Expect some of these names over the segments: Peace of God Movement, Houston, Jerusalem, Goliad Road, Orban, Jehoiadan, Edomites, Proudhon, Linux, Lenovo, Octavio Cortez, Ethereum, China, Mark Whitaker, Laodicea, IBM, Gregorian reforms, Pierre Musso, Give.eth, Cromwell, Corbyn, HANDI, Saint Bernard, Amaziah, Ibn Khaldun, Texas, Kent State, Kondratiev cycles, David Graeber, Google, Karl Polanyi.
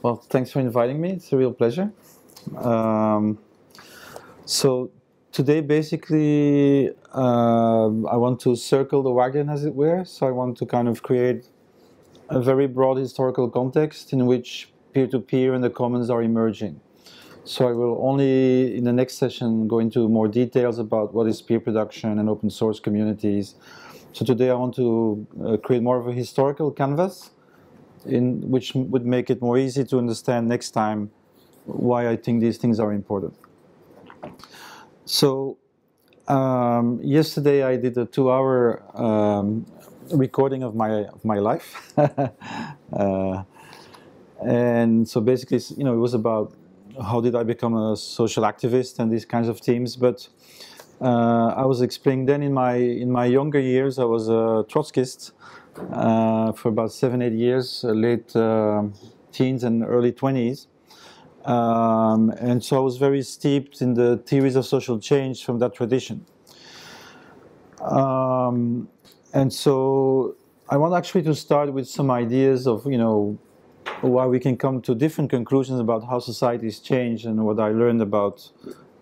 Well, thanks for inviting me. It's a real pleasure. So today, basically, I want to circle the wagon, as it were. So I want to kind of create a very broad historical context in which peer-to-peer and the commons are emerging. So I will only, in the next session, go into more details about what is peer production and open source communities. So today I want to create more of a historical canvas, in which would make it more easy to understand next time why I think these things are important. So yesterday I did a 2-hour recording of my life, and so basically, you know, it was about how did I become a social activist and these kinds of themes. But I was explaining then in my younger years I was a Trotskyist for about 7-8 years, late teens and early 20s. And so I was very steeped in the theories of social change from that tradition. And so I want actually to start with some ideas of, you know, why we can come to different conclusions about how societies change and what I learned about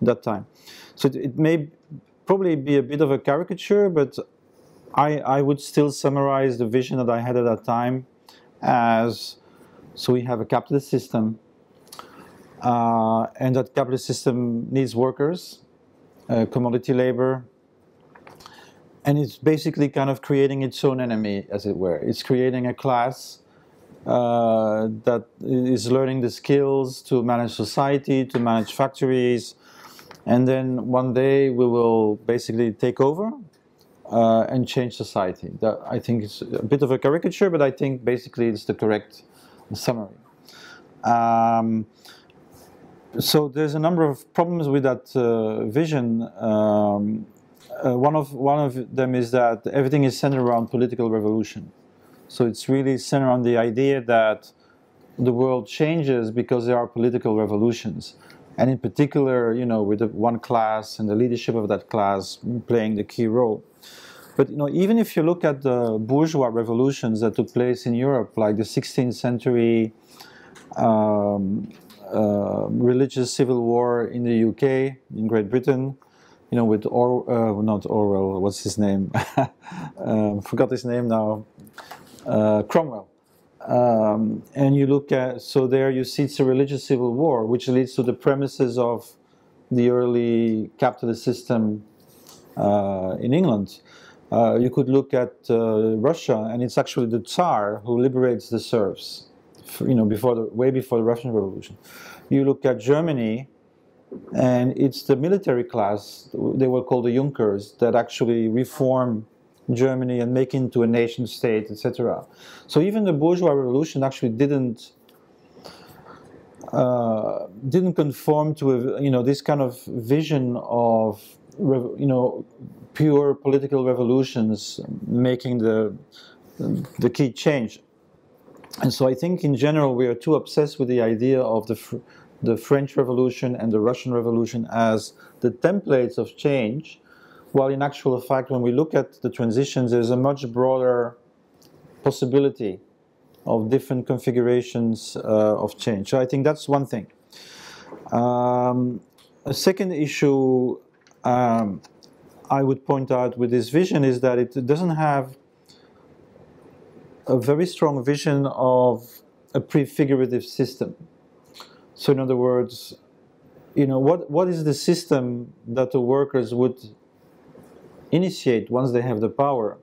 that time. So it may probably be a bit of a caricature, but I would still summarize the vision that I had at that time as, so we have a capitalist system, and that capitalist system needs workers, commodity labor, and it's basically kind of creating its own enemy, as it were. It's creating a class that is learning the skills to manage society, to manage factories, and then one day we will basically take over and change society. That, I think, it's a bit of a caricature, but I think basically it's the correct summary. So there's a number of problems with that vision. One of them is that everything is centered around political revolution. So it's really centered on the idea that the world changes because there are political revolutions. And in particular, you know, with the one class and the leadership of that class playing the key role. But, you know, even if you look at the bourgeois revolutions that took place in Europe, like the 16th century religious civil war in the UK, in Great Britain, you know, with not Orwell, what's his name? Forgot his name now. Cromwell. And you look at, so there you see it's a religious civil war, which leads to the premises of the early capitalist system in England. You could look at Russia, and it's actually the Tsar who liberates the serfs, you know, way before the Russian Revolution. You look at Germany, and it's the military class, they were called the Junkers, that actually reform Germany and make into a nation state, etc. So even the bourgeois revolution actually didn't conform to a, you know, this kind of vision of, you know, pure political revolutions making the key change. And so I think in general we are too obsessed with the idea of the French Revolution and the Russian Revolution as the templates of change. While in actual fact, when we look at the transitions, there's a much broader possibility of different configurations of change. So I think that's one thing. A second issue I would point out with this vision is that it doesn't have a very strong vision of a prefigurative system. So in other words, you know, what is the system that the workers would initiate once they have the power?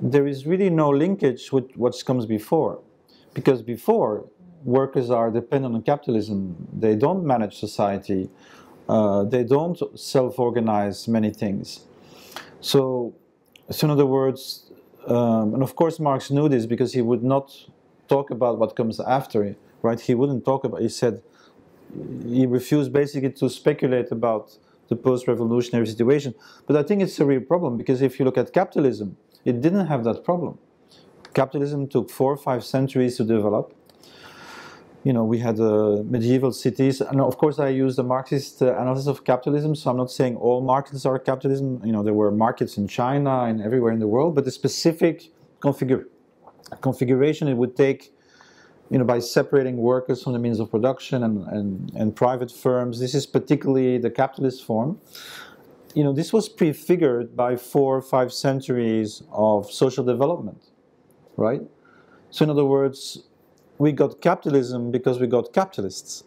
There is really no linkage with what comes before, because before, workers are dependent on capitalism, they don't manage society, they don't self-organize many things. So in other words, and of course Marx knew this because he would not talk about what comes after, right? He wouldn't talk about, he said, he refused basically to speculate about the post-revolutionary situation. But I think it's a real problem, because if you look at capitalism, it didn't have that problem. Capitalism took 4 or 5 centuries to develop. You know, we had medieval cities, and of course I use the Marxist analysis of capitalism, so I'm not saying all markets are capitalism. You know, there were markets in China and everywhere in the world, but the specific configuration it would take you know, by separating workers from the means of production and private firms. This is particularly the capitalist form. You know, this was prefigured by 4 or 5 centuries of social development, right? So in other words, we got capitalism because we got capitalists.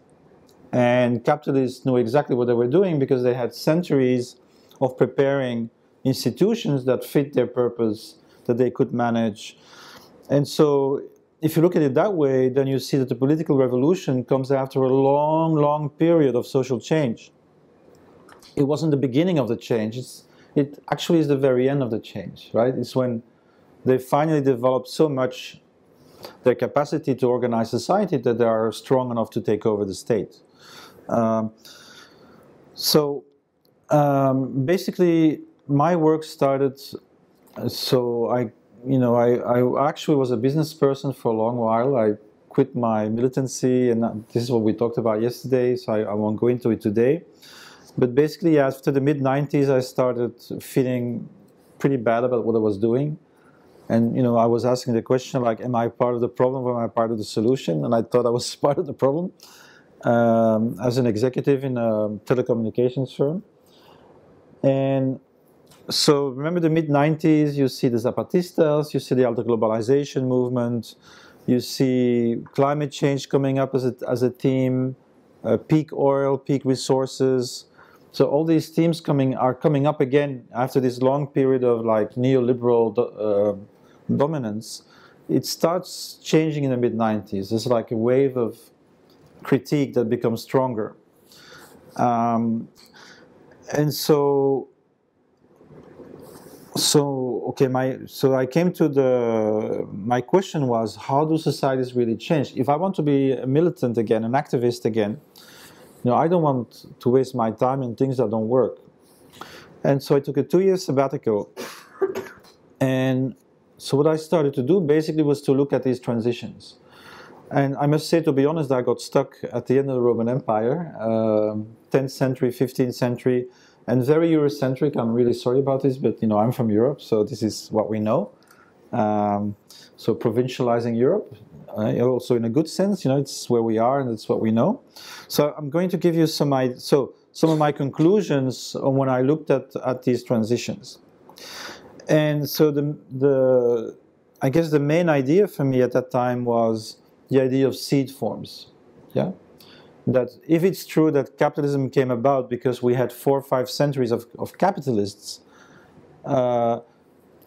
And capitalists knew exactly what they were doing because they had centuries of preparing institutions that fit their purpose, that they could manage. And so if you look at it that way, then you see that the political revolution comes after a long, long period of social change. It wasn't the beginning of the change. It actually is the very end of the change, right? It's when they finally develop so much their capacity to organize society that they are strong enough to take over the state. Basically, my work started, so I actually was a business person for a long while. I quit my militancy, and this is what we talked about yesterday, so I won't go into it today. But basically, after the mid-90s, I started feeling pretty bad about what I was doing. And, you know, I was asking the question, like, am I part of the problem or am I part of the solution? And I thought I was part of the problem as an executive in a telecommunications firm. And so remember the mid-90s, you see the Zapatistas, you see the Alta Globalization movement, you see climate change coming up as a theme, peak oil, peak resources. So all these themes are coming up again after this long period of like neoliberal dominance. It starts changing in the mid-90s. It's like a wave of critique that becomes stronger. So I came to my question was, how do societies really change? If I want to be a militant again, an activist again, you know, I don't want to waste my time in things that don't work. And so I took a 2-year sabbatical. And so what I started to do basically was to look at these transitions. And I must say, to be honest, I got stuck at the end of the Roman Empire, 10th century, 15th century, and very Eurocentric. I'm really sorry about this, but, you know, I'm from Europe, so this is what we know. So provincializing Europe. Also in a good sense, you know, it's where we are and it's what we know. So I'm going to give you some of my conclusions on when I looked at these transitions. And so I guess the main idea for me at that time was the idea of seed forms. Yeah, that if it's true that capitalism came about because we had 4 or 5 centuries of capitalists,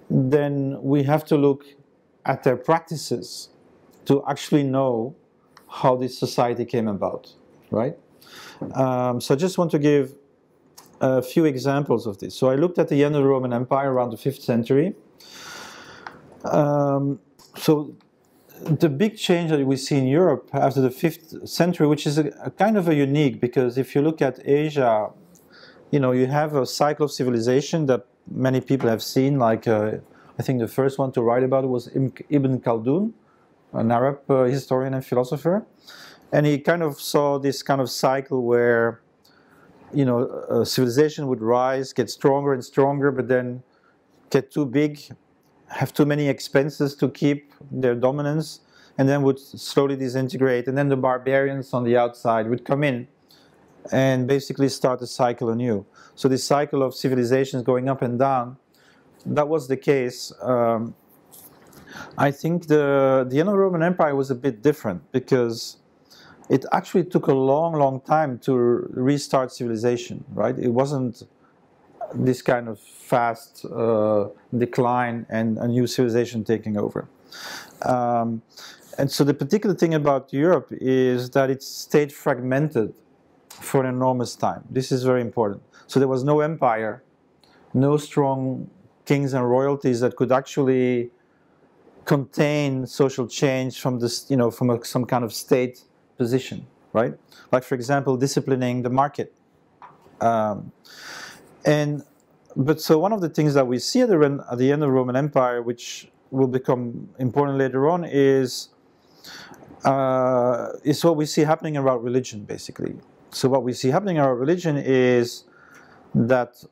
then we have to look at their practices to actually know how this society came about, right? So I just want to give a few examples of this. So I looked at the end of the Roman Empire around the 5th century. So the big change that we see in Europe after the 5th century, which is a kind of a unique, because if you look at Asia, you know, you have a cycle of civilization that many people have seen, like I think the first one to write about it was Ibn Khaldun, an Arab historian and philosopher, and he kind of saw this kind of cycle where, you know, civilization would rise, get stronger and stronger, but then get too big, have too many expenses to keep their dominance, and then would slowly disintegrate, and then the barbarians on the outside would come in and basically start the cycle anew. So this cycle of civilizations going up and down, that was the case. I think the end of the Roman Empire was a bit different because it actually took a long, long time to restart civilization, right? It wasn't this kind of fast decline and a new civilization taking over. And so the particular thing about Europe is that it stayed fragmented for an enormous time. This is very important. So there was no empire, no strong kings and royalties that could actually contain social change from this, you know, from some kind of state position, right? Like, for example, disciplining the market. So one of the things that we see at the end of the Roman Empire, which will become important later on, is what we see happening around religion, basically. So what we see happening around religion is that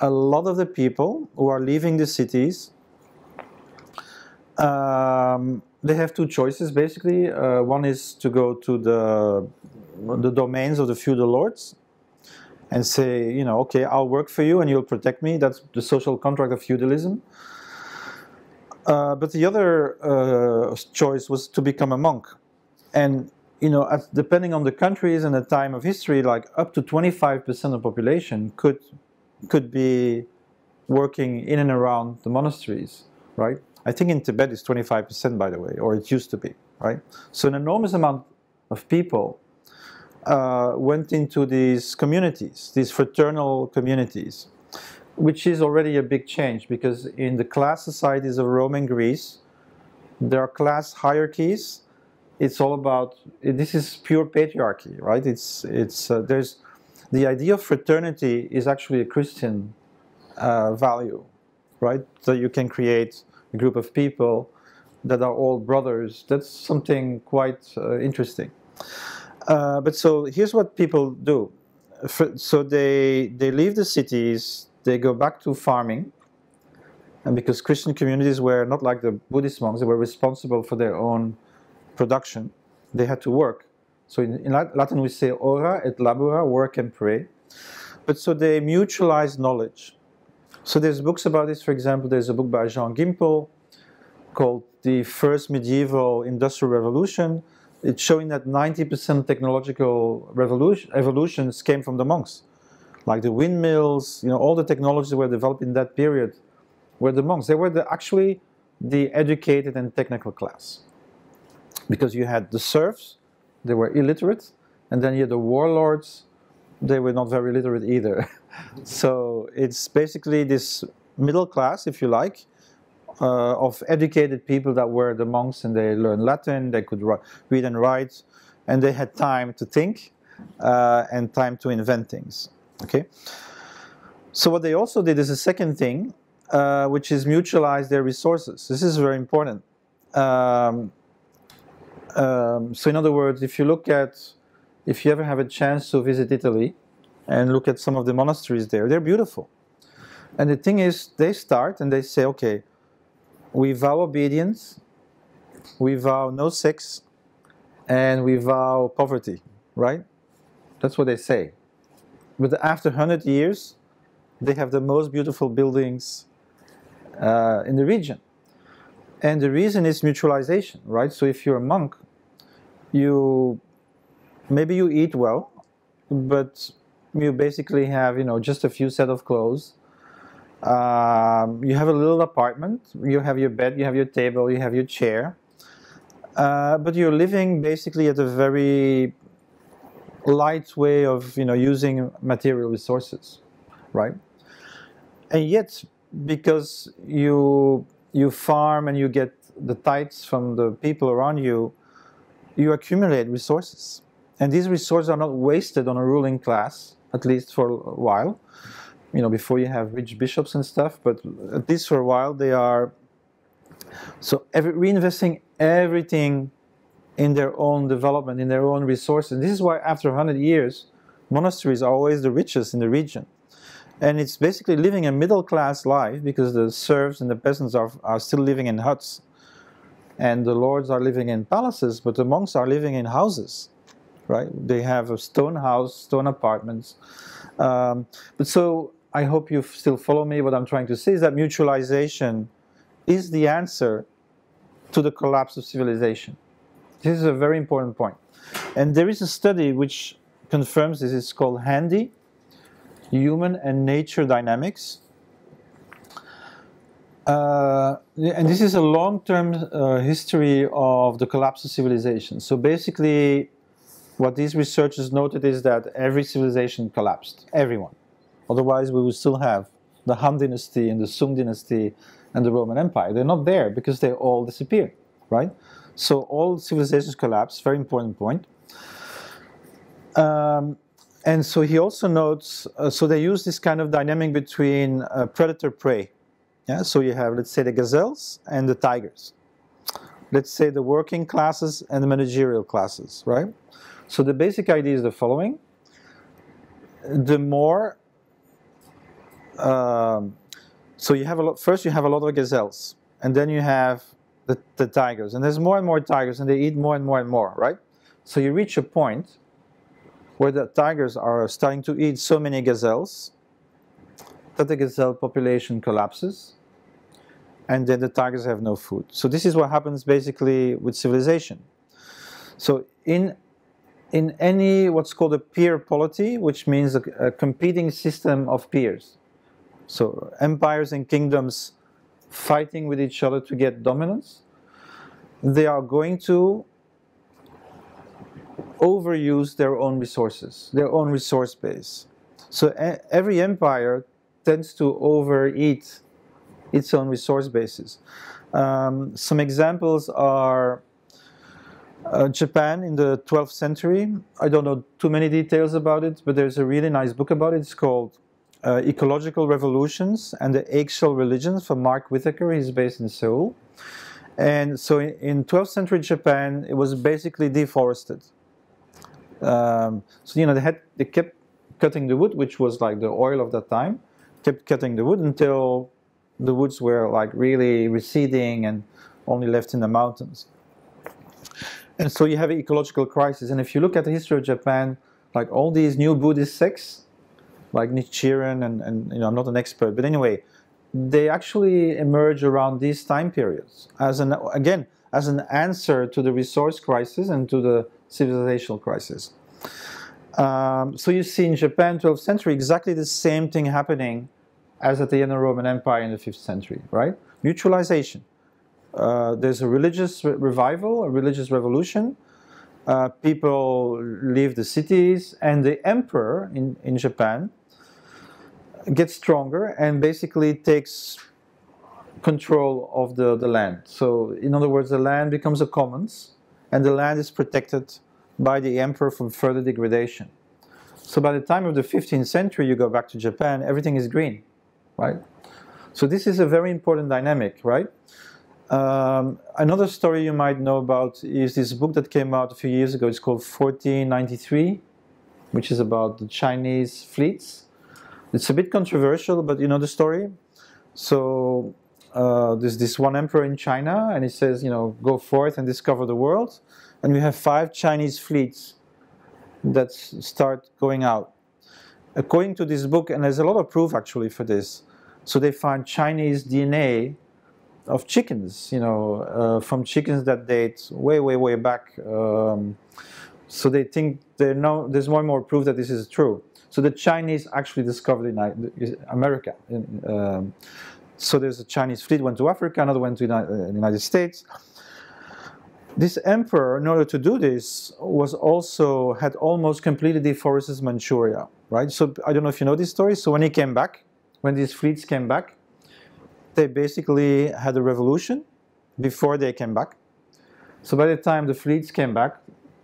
a lot of the people who are leaving the cities they have two choices basically. One is to go to the domains of the feudal lords and say, you know, okay, I'll work for you and you'll protect me. That's the social contract of feudalism. But the other choice was to become a monk. And, you know, depending on the countries and the time of history, like up to 25% of the population could be working in and around the monasteries, right? I think in Tibet it's 25%, by the way, or it used to be, right? So an enormous amount of people went into these communities, these fraternal communities, which is already a big change, because in the class societies of Rome and Greece, there are class hierarchies. It's all about, this is pure patriarchy, right? There's the idea of fraternity is actually a Christian value, right? So you can create a group of people that are all brothers. That's something quite interesting. But so here's what people do. So they leave the cities, they go back to farming, and because Christian communities were not like the Buddhist monks, they were responsible for their own production, they had to work. So in Latin we say ora et labora, work and pray. But so they mutualize knowledge. So there's books about this. For example, there's a book by Jean Gimpel called The First Medieval Industrial Revolution. It's showing that 90% technological evolutions came from the monks. Like the windmills, you know, all the technologies that were developed in that period were the monks. They were actually the educated and technical class. Because you had the serfs, they were illiterate, and then you had the warlords, they were not very literate either. So it's basically this middle class, if you like, of educated people that were the monks, and they learned Latin, they could read and write, and they had time to think and time to invent things. Okay. So what they also did is a second thing, which is mutualize their resources. This is very important. So in other words, if you ever have a chance to visit Italy and look at some of the monasteries there, they're beautiful. And the thing is, they start and they say, okay, we vow obedience, we vow no sex, and we vow poverty, right? That's what they say. But after 100 years, they have the most beautiful buildings in the region. And the reason is mutualization, right? So if you're a monk, maybe you eat well, but you basically have, you know, just a few set of clothes. You have a little apartment, you have your bed, you have your table, you have your chair. But you're living basically at a very light way of, you know, using material resources, right? And yet, because you farm and you get the tithes from the people around you, you accumulate resources. And these resources are not wasted on a ruling class, at least for a while, you know, before you have rich bishops and stuff, but at least for a while they are, so reinvesting everything in their own development, in their own resources. And this is why after 100 years, monasteries are always the richest in the region. And it's basically living a middle-class life, because the serfs and the peasants are still living in huts. And the lords are living in palaces, but the monks are living in houses. Right? They have a stone house, stone apartments. But so I hope you still follow me. What I'm trying to say is that mutualization is the answer to the collapse of civilization. This is a very important point. And there is a study which confirms this. It's called HANDI, Human and Nature Dynamics. And this is a long-term history of the collapse of civilization. So basically, what these researchers noted is that every civilization collapsed, everyone. Otherwise, we would still have the Han dynasty and the Sung dynasty and the Roman Empire. They're not there because they all disappeared, right? So all civilizations collapsed, very important point. And so he also notes, so they use this kind of dynamic between predator-prey. Yeah? So you have, let's say, the gazelles and the tigers. Let's say the working classes and the managerial classes, right? So the basic idea is the following. The more, so you have a lot, first you have a lot of gazelles, and then you have the tigers, and there's more and more tigers, and they eat more and more and more, right? So you reach a point where the tigers are starting to eat so many gazelles that the gazelle population collapses, and then the tigers have no food. So this is what happens basically with civilization. So in any what's called a peer polity, which means a competing system of peers, so empires and kingdoms fighting with each other to get dominance, they are going to overuse their own resources, their own resource base. So every empire tends to overeat its own resource bases. Some examples are Japan in the 12th century. I don't know too many details about it, but there's a really nice book about it. It's called Ecological Revolutions and the Eggshell Religions from Mark Whitaker. He's based in Seoul. And so in 12th century Japan, it was basically deforested. So, you know, they kept cutting the wood, which was like the oil of that time, kept cutting the wood until the woods were like really receding and only left in the mountains. And so you have an ecological crisis. And if you look at the history of Japan, like all these new Buddhist sects, like Nichiren, and you know, I'm not an expert, but anyway, they actually emerge around these time periods as an, again, as an answer to the resource crisis and to the civilizational crisis. So you see in Japan, 12th century, exactly the same thing happening as at the end of the Roman Empire in the 5th century, right? Mutualization. There's a religious revival, a religious revolution. People leave the cities, and the emperor in Japan gets stronger and basically takes control of the land. So, in other words, the land becomes a commons, and the land is protected by the emperor from further degradation. So by the time of the 15th century, you go back to Japan, everything is green, right? So this is a very important dynamic, right? Another story you might know about is this book that came out a few years ago. It's called 1493, which is about the Chinese fleets. It's a bit controversial, but you know the story. So there's this one emperor in China, and he says, you know, go forth and discover the world. And we have 5 Chinese fleets that start going out. According to this book, and there's a lot of proof actually for this, so they find Chinese DNA of chickens, you know, from chickens that date way, way, way back. So they think there's more and more proof that this is true. So the Chinese actually discovered in America. So there's a Chinese fleet went to Africa, another went to the United States. This emperor, in order to do this, was also had almost completely deforested Manchuria, right? So I don't know if you know this story. So when he came back, when these fleets came back, they basically had a revolution before they came back. So by the time the fleets came back,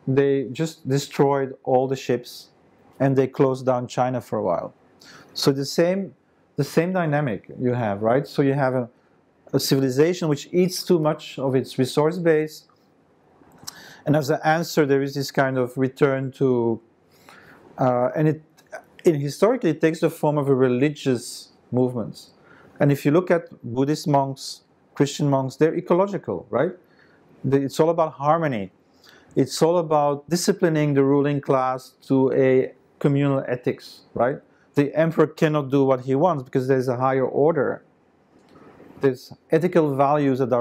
they just destroyed all the ships and they closed down China for a while. So the same dynamic you have, right? So you have a civilization which eats too much of its resource base, and as an answer, there is this kind of return to, and it historically takes the form of a religious movement. And if you look at Buddhist monks, Christian monks, they're ecological, right? It's all about harmony. It's all about disciplining the ruling class to a communal ethics, right? The emperor cannot do what he wants because there's a higher order. There's ethical values that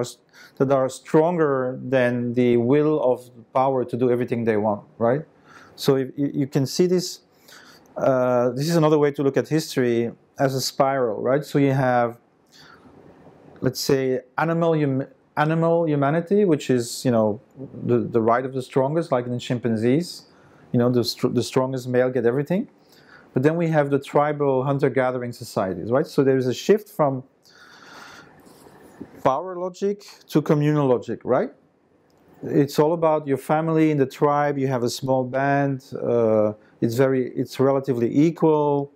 are stronger than the will of power to do everything they want, right? So if you can see this. This is another way to look at history as a spiral, right? So you have, let's say, animal humanity, which is, you know, the right of the strongest, like in the chimpanzees. You know, the strongest male get everything. But then we have the tribal hunter-gathering societies, right? So there is a shift from power logic to communal logic, right? It's all about your family in the tribe. You have a small band. It's relatively equal.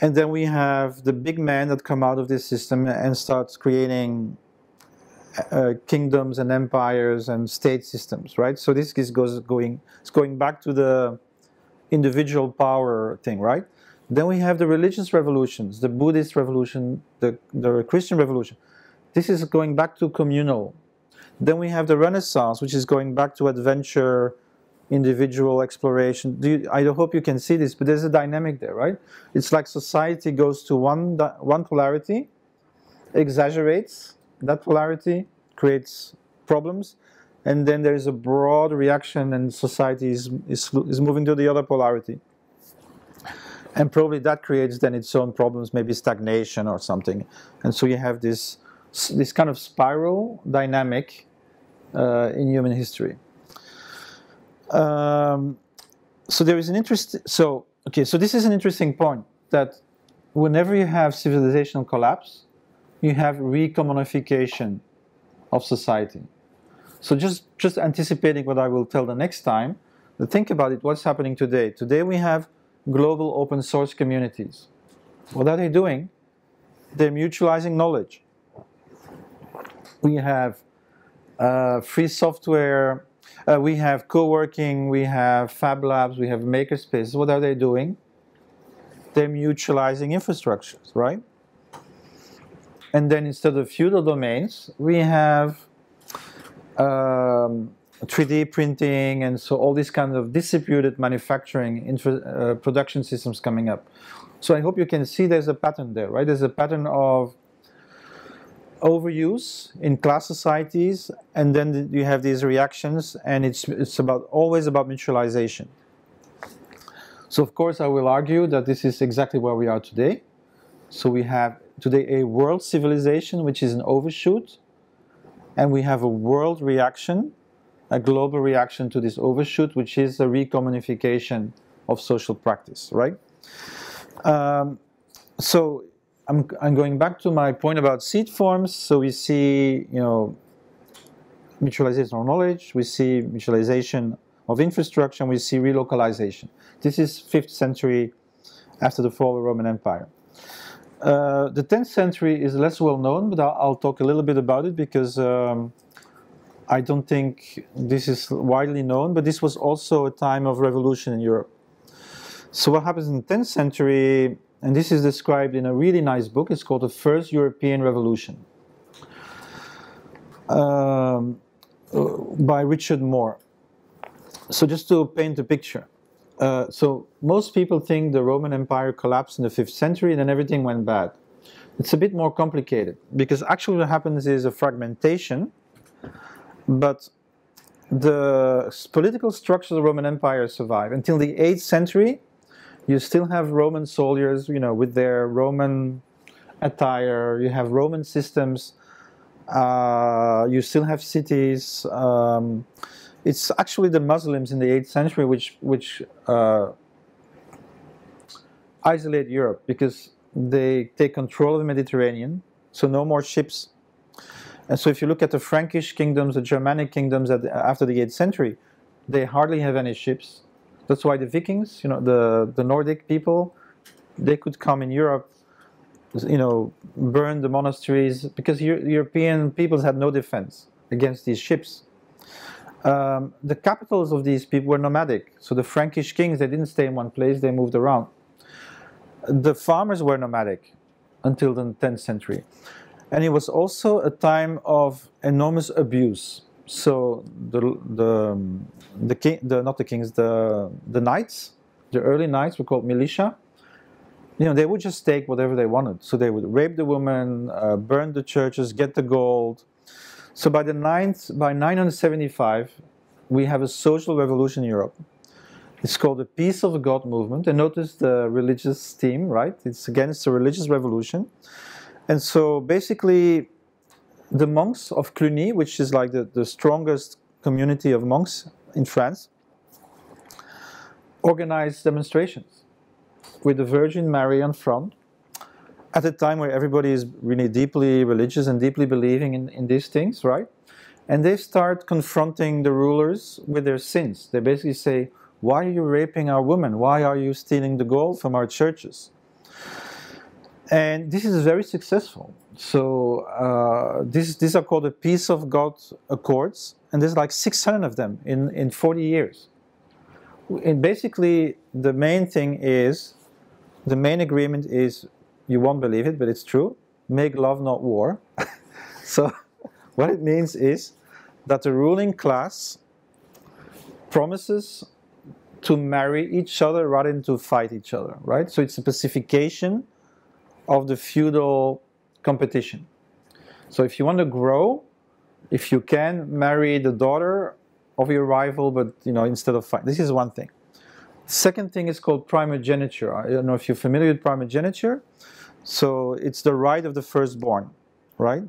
And then we have the big men that come out of this system and starts creating kingdoms and empires and state systems, right? So this is going back to the individual power thing, right? Then we have the religious revolutions, the Buddhist revolution, the Christian revolution. This is going back to communal. Then we have the Renaissance, which is going back to adventure, individual exploration. I hope you can see this, but there's a dynamic there, right? It's like society goes to one polarity, exaggerates that polarity, creates problems, and then there is a broad reaction and society is moving to the other polarity. And probably that creates then its own problems, maybe stagnation or something. And so you have this kind of spiral dynamic in human history. So there is an interest. So okay, so this is an interesting point, that whenever you have civilizational collapse, you have recommodification of society. So just anticipating what I will tell the next time, think about it, what's happening today. Today we have global open source communities. What are they doing? They're mutualizing knowledge. We have free software, we have co-working, we have fab labs, we have makerspaces. What are they doing? They're mutualizing infrastructures, right? And then instead of feudal domains, we have 3D printing, and so all these kinds of distributed manufacturing production systems coming up. So I hope you can see there's a pattern there, right? There's a pattern of overuse in class societies, and then you have these reactions, and it's always about mutualization. So of course I will argue that this is exactly where we are today. So we have today a world civilization which is an overshoot, and we have a world reaction, a global reaction to this overshoot, which is the recommodification of social practice, right? So I'm going back to my point about seed forms. So we see, you know, mutualization of knowledge, we see mutualization of infrastructure, and we see relocalization. This is 5th century after the fall of the Roman Empire. The 10th century is less well known, but I'll talk a little bit about it because I don't think this is widely known, but this was also a time of revolution in Europe. So what happens in the 10th century, and this is described in a really nice book, it's called The First European Revolution by Richard Moore. So just to paint the picture, so most people think the Roman Empire collapsed in the 5th century and then everything went bad. It's a bit more complicated, because actually what happens is a fragmentation, but the political structure of the Roman Empire survived. Until the 8th century, you still have Roman soldiers, you know, with their Roman attire, you have Roman systems, you still have cities. It's actually the Muslims in the 8th century which isolate Europe, because they take control of the Mediterranean, so no more ships. And so if you look at the Frankish kingdoms, the Germanic kingdoms after the 8th century, they hardly have any ships. That's why the Vikings, you know, the Nordic people, they could come in Europe, you know, burn the monasteries, because European peoples had no defense against these ships. The capitals of these people were nomadic. So the Frankish kings, they didn't stay in one place, they moved around. The farmers were nomadic until the 10th century. And it was also a time of enormous abuse. So the knights, the early knights were called militia. You know, they would just take whatever they wanted. So they would rape the women, burn the churches, get the gold. So by 975, we have a social revolution in Europe. It's called the Peace of God Movement. And notice the religious theme, right? It's against a religious revolution. And so basically, the monks of Cluny, which is like the strongest community of monks in France, organized demonstrations with the Virgin Mary on front, at a time where everybody is really deeply religious and deeply believing in these things, right? And they start confronting the rulers with their sins. They basically say, why are you raping our women? Why are you stealing the gold from our churches? And this is very successful. So these are called the Peace of God Accords, and there's like 600 of them in 40 years. And basically the main thing is, the main agreement is, you won't believe it, but it's true, make love, not war. So what it means is that the ruling class promises to marry each other rather than to fight each other, right? So it's a pacification of the feudal competition. So if you want to grow, if you can, marry the daughter of your rival, but you know, instead of fight. This is one thing. Second thing is called primogeniture. I don't know if you're familiar with primogeniture. So it's the right of the firstborn, right?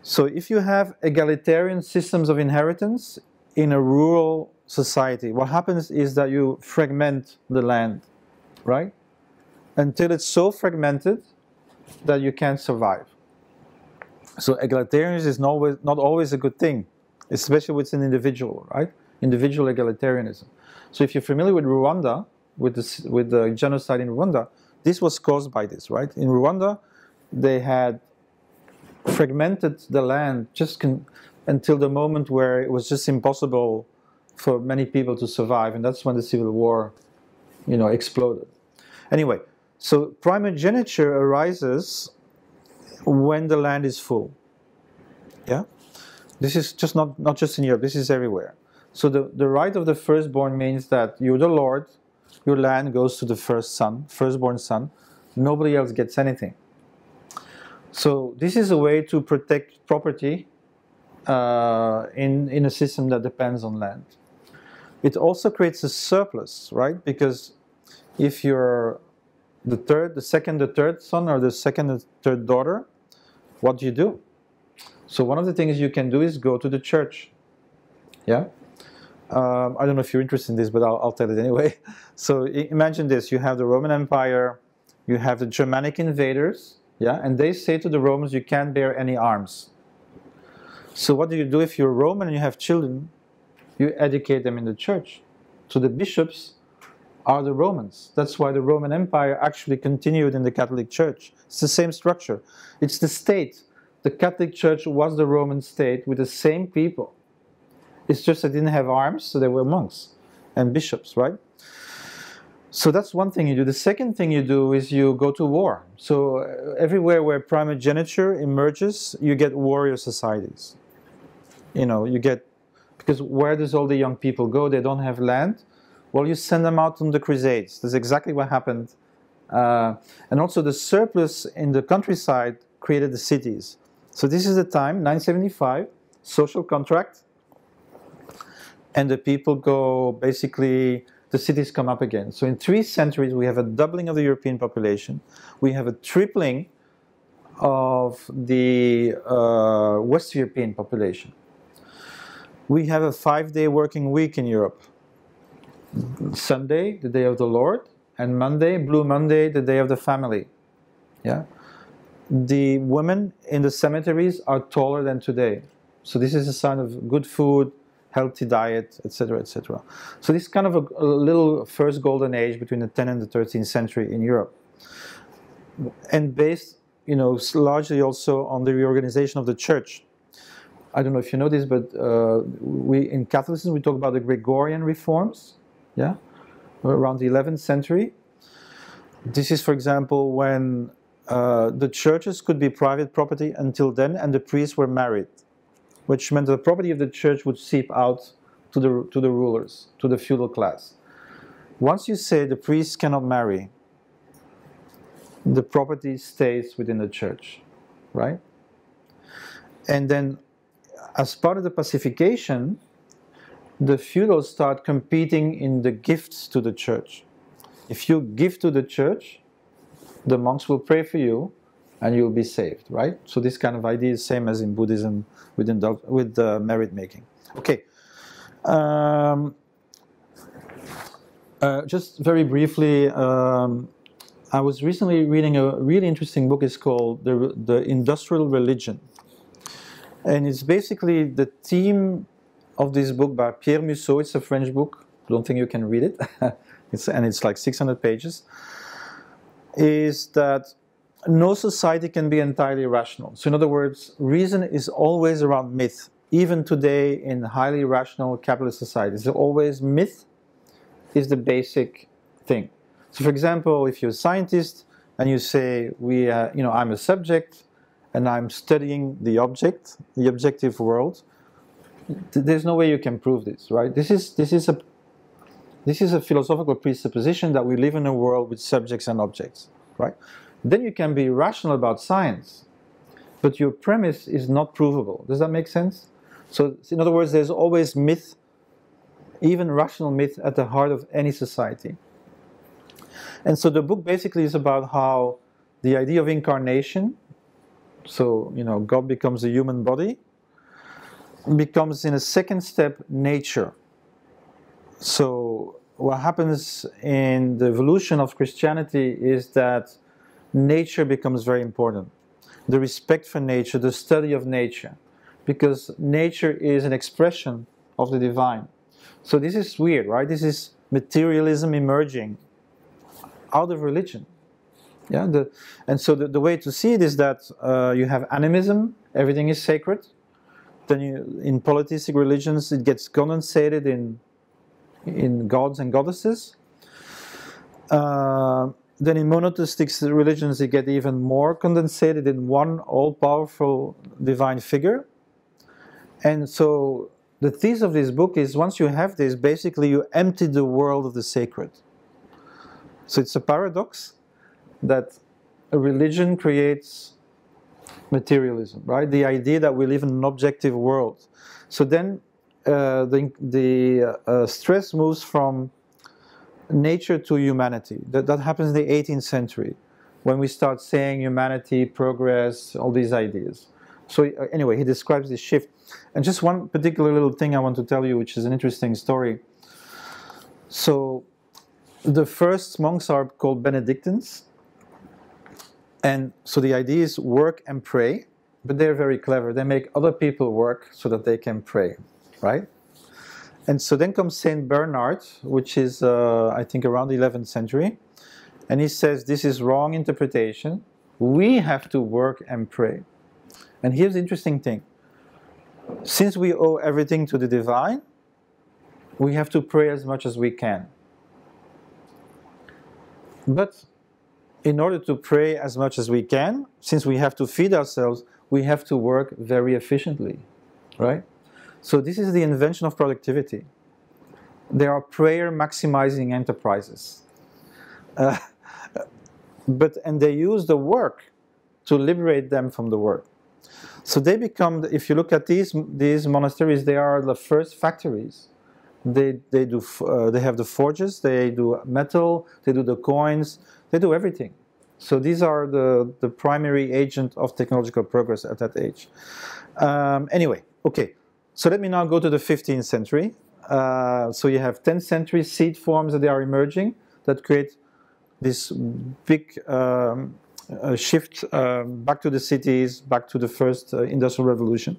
So if you have egalitarian systems of inheritance in a rural society, what happens is that you fragment the land, right? Until it's so fragmented that you can't survive. So egalitarianism is not always a good thing, especially with an individual, right? Individual egalitarianism. So if you're familiar with Rwanda, with the genocide in Rwanda, this was caused by this, right? In Rwanda, they had fragmented the land just until the moment where it was just impossible for many people to survive, and that's when the civil war, you know, exploded. Anyway, so primogeniture arises when the land is full. Yeah, this is just not just in Europe. This is everywhere. So the right of the firstborn means that you're the lord. Your land goes to the firstborn son. Nobody else gets anything. So this is a way to protect property in a system that depends on land. It also creates a surplus, right? Because if you're the second, the third son, or the second, the third daughter, what do you do? So one of the things you can do is go to the church. Yeah, I don't know if you're interested in this, but I'll tell it anyway. So imagine this: you have the Roman Empire, you have the Germanic invaders, yeah, and they say to the Romans, "You can't bear any arms." So what do you do if you're Roman and you have children? You educate them in the church. So the bishops are the Romans. That's why the Roman Empire actually continued in the Catholic Church. It's the same structure. It's the state. The Catholic Church was the Roman state with the same people. It's just they didn't have arms, so they were monks and bishops, right? So that's one thing you do. The second thing you do is you go to war. So everywhere where primogeniture emerges, you get warrior societies. You know, you get, because where does all the young people go? They don't have land. Well, you send them out on the crusades. That's exactly what happened. And also the surplus in the countryside created the cities. So this is the time, 975, social contract. And the people go, basically, the cities come up again. So in 3 centuries, we have a doubling of the European population. We have a tripling of the West European population. We have a 5-day working week in Europe. Sunday, the day of the Lord, and Monday, Blue Monday, the day of the family. Yeah, the women in the cemeteries are taller than today. So this is a sign of good food, healthy diet, etc., etc. So this is kind of a little first golden age between the 10th and the 13th century in Europe, and based, you know, largely also on the reorganization of the church. I don't know if you know this, but we in Catholicism we talk about the Gregorian reforms. Yeah, around the 11th century. This is, for example, when the churches could be private property until then, and the priests were married, which meant the property of the church would seep out to the rulers, to the feudal class. Once you say the priests cannot marry, the property stays within the church, right? And then, as part of the pacification, the feudals start competing in the gifts to the church. If you give to the church, the monks will pray for you and you'll be saved, right? So this kind of idea is same as in Buddhism with merit making. Okay. Just very briefly, I was recently reading a really interesting book. It's called The Industrial Religion. And it's basically the theme of this book by Pierre Musso. It's a French book. I don't think you can read it. it's like 600 pages. Is that no society can be entirely rational. So in other words, reason is always around myth. Even today in highly rational capitalist societies, there's always myth is the basic thing. So for example, if you're a scientist and you say, I'm a subject and I'm studying the object, the objective world, there's no way you can prove this, right? This is a philosophical presupposition that we live in a world with subjects and objects, right? Then you can be rational about science, but your premise is not provable. Does that make sense? So in other words, there's always myth, even rational myth, at the heart of any society. And so the book basically is about how the idea of incarnation, so, you know, God becomes a human body, becomes in a second step nature. So what happens in the evolution of Christianity is that nature becomes very important. The respect for nature, the study of nature, because nature is an expression of the divine. So this is weird, right? This is materialism emerging out of religion. Yeah, and so the way to see it is that you have animism, everything is sacred. Then you, in polytheistic religions, it gets condensated in gods and goddesses. Then in monotheistic religions, you get even more condensated in one all-powerful divine figure. And so the thesis of this book is, once you have this, basically you empty the world of the sacred. So it's a paradox that a religion creates materialism, right? The idea that we live in an objective world. So then the stress moves from nature to humanity. That happens in the 18th century, when we start saying humanity, progress, all these ideas. So anyway, he describes this shift. And just one particular little thing I want to tell you, which is an interesting story. So the first monks are called Benedictines. And so the idea is work and pray, but they're very clever. They make other people work so that they can pray, right? And so then comes Saint Bernard, which is, I think, around the 11th century. And he says, this is wrong interpretation. We have to work and pray. And here's the interesting thing. Since we owe everything to the divine, we have to pray as much as we can. But in order to pray as much as we can, since we have to feed ourselves, we have to work very efficiently, right? So this is the invention of productivity. There are prayer maximizing enterprises. And they use the work to liberate them from the work. So they become, if you look at these monasteries, they are the first factories. They have the forges, they do metal, they do the coins, they do everything. So these are the primary agent of technological progress at that age. Anyway, okay, so let me now go to the 15th century. So you have 10th century seed forms that they are emerging that create this big shift back to the cities, back to the first industrial revolution.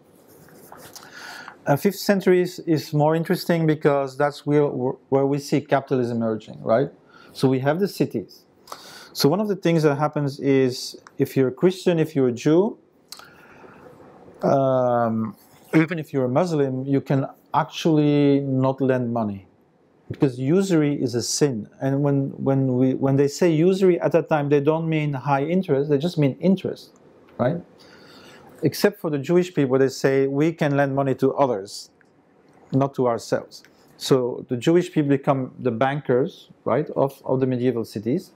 5th century is more interesting because that's where we see capitalism emerging, right? So we have the cities. So one of the things that happens is, if you're a Christian, if you're a Jew, even if you're a Muslim, you can actually not lend money, because usury is a sin. And when they say usury at that time, they don't mean high interest, they just mean interest, right? Except for the Jewish people, they say we can lend money to others, not to ourselves. So the Jewish people become the bankers, right, of the medieval cities.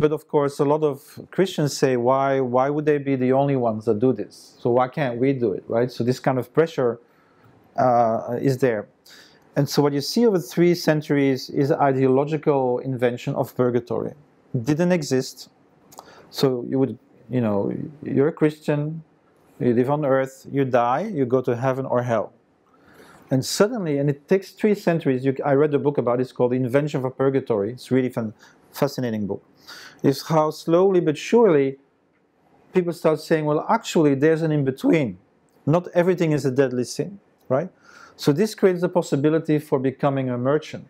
But of course, a lot of Christians say, why would they be the only ones that do this? So why can't we do it, right? So this kind of pressure is there. And so what you see over 3 centuries is the ideological invention of purgatory. It didn't exist. So you would, you know, you're a Christian, you live on earth, you die, you go to heaven or hell. And suddenly, and it takes 3 centuries, I read a book about it, it's called The Invention of Purgatory. It's really fascinating book. It's how slowly but surely people start saying, well, actually there's an in-between. Not everything is a deadly sin, right? So this creates the possibility for becoming a merchant.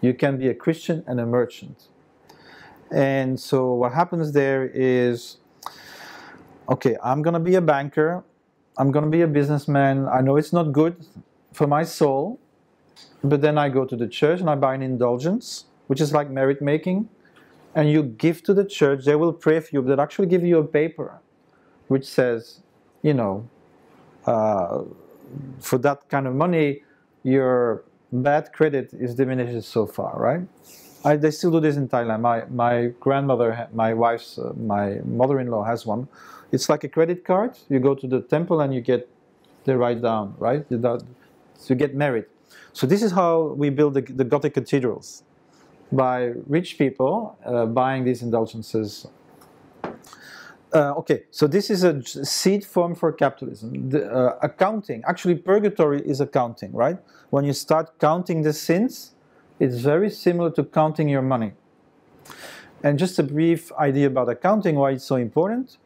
You can be a Christian and a merchant. And so what happens there is, okay, I'm going to be a banker, I'm going to be a businessman, I know it's not good for my soul, but then I go to the church and I buy an indulgence, which is like merit making, and you give to the church, they will pray for you, but they'll actually give you a paper which says, you know, for that kind of money, your bad credit is diminished so far, right? They still do this in Thailand. My grandmother, my wife's, my mother-in-law has one. It's like a credit card. You go to the temple and you get the write down, right? You get merit. So this is how we build the Gothic cathedrals, by rich people buying these indulgences. Okay, so this is a seed form for capitalism. The, accounting, actually purgatory is accounting, right? When you start counting the sins, it's very similar to counting your money. And just a brief idea about accounting, why it's so important.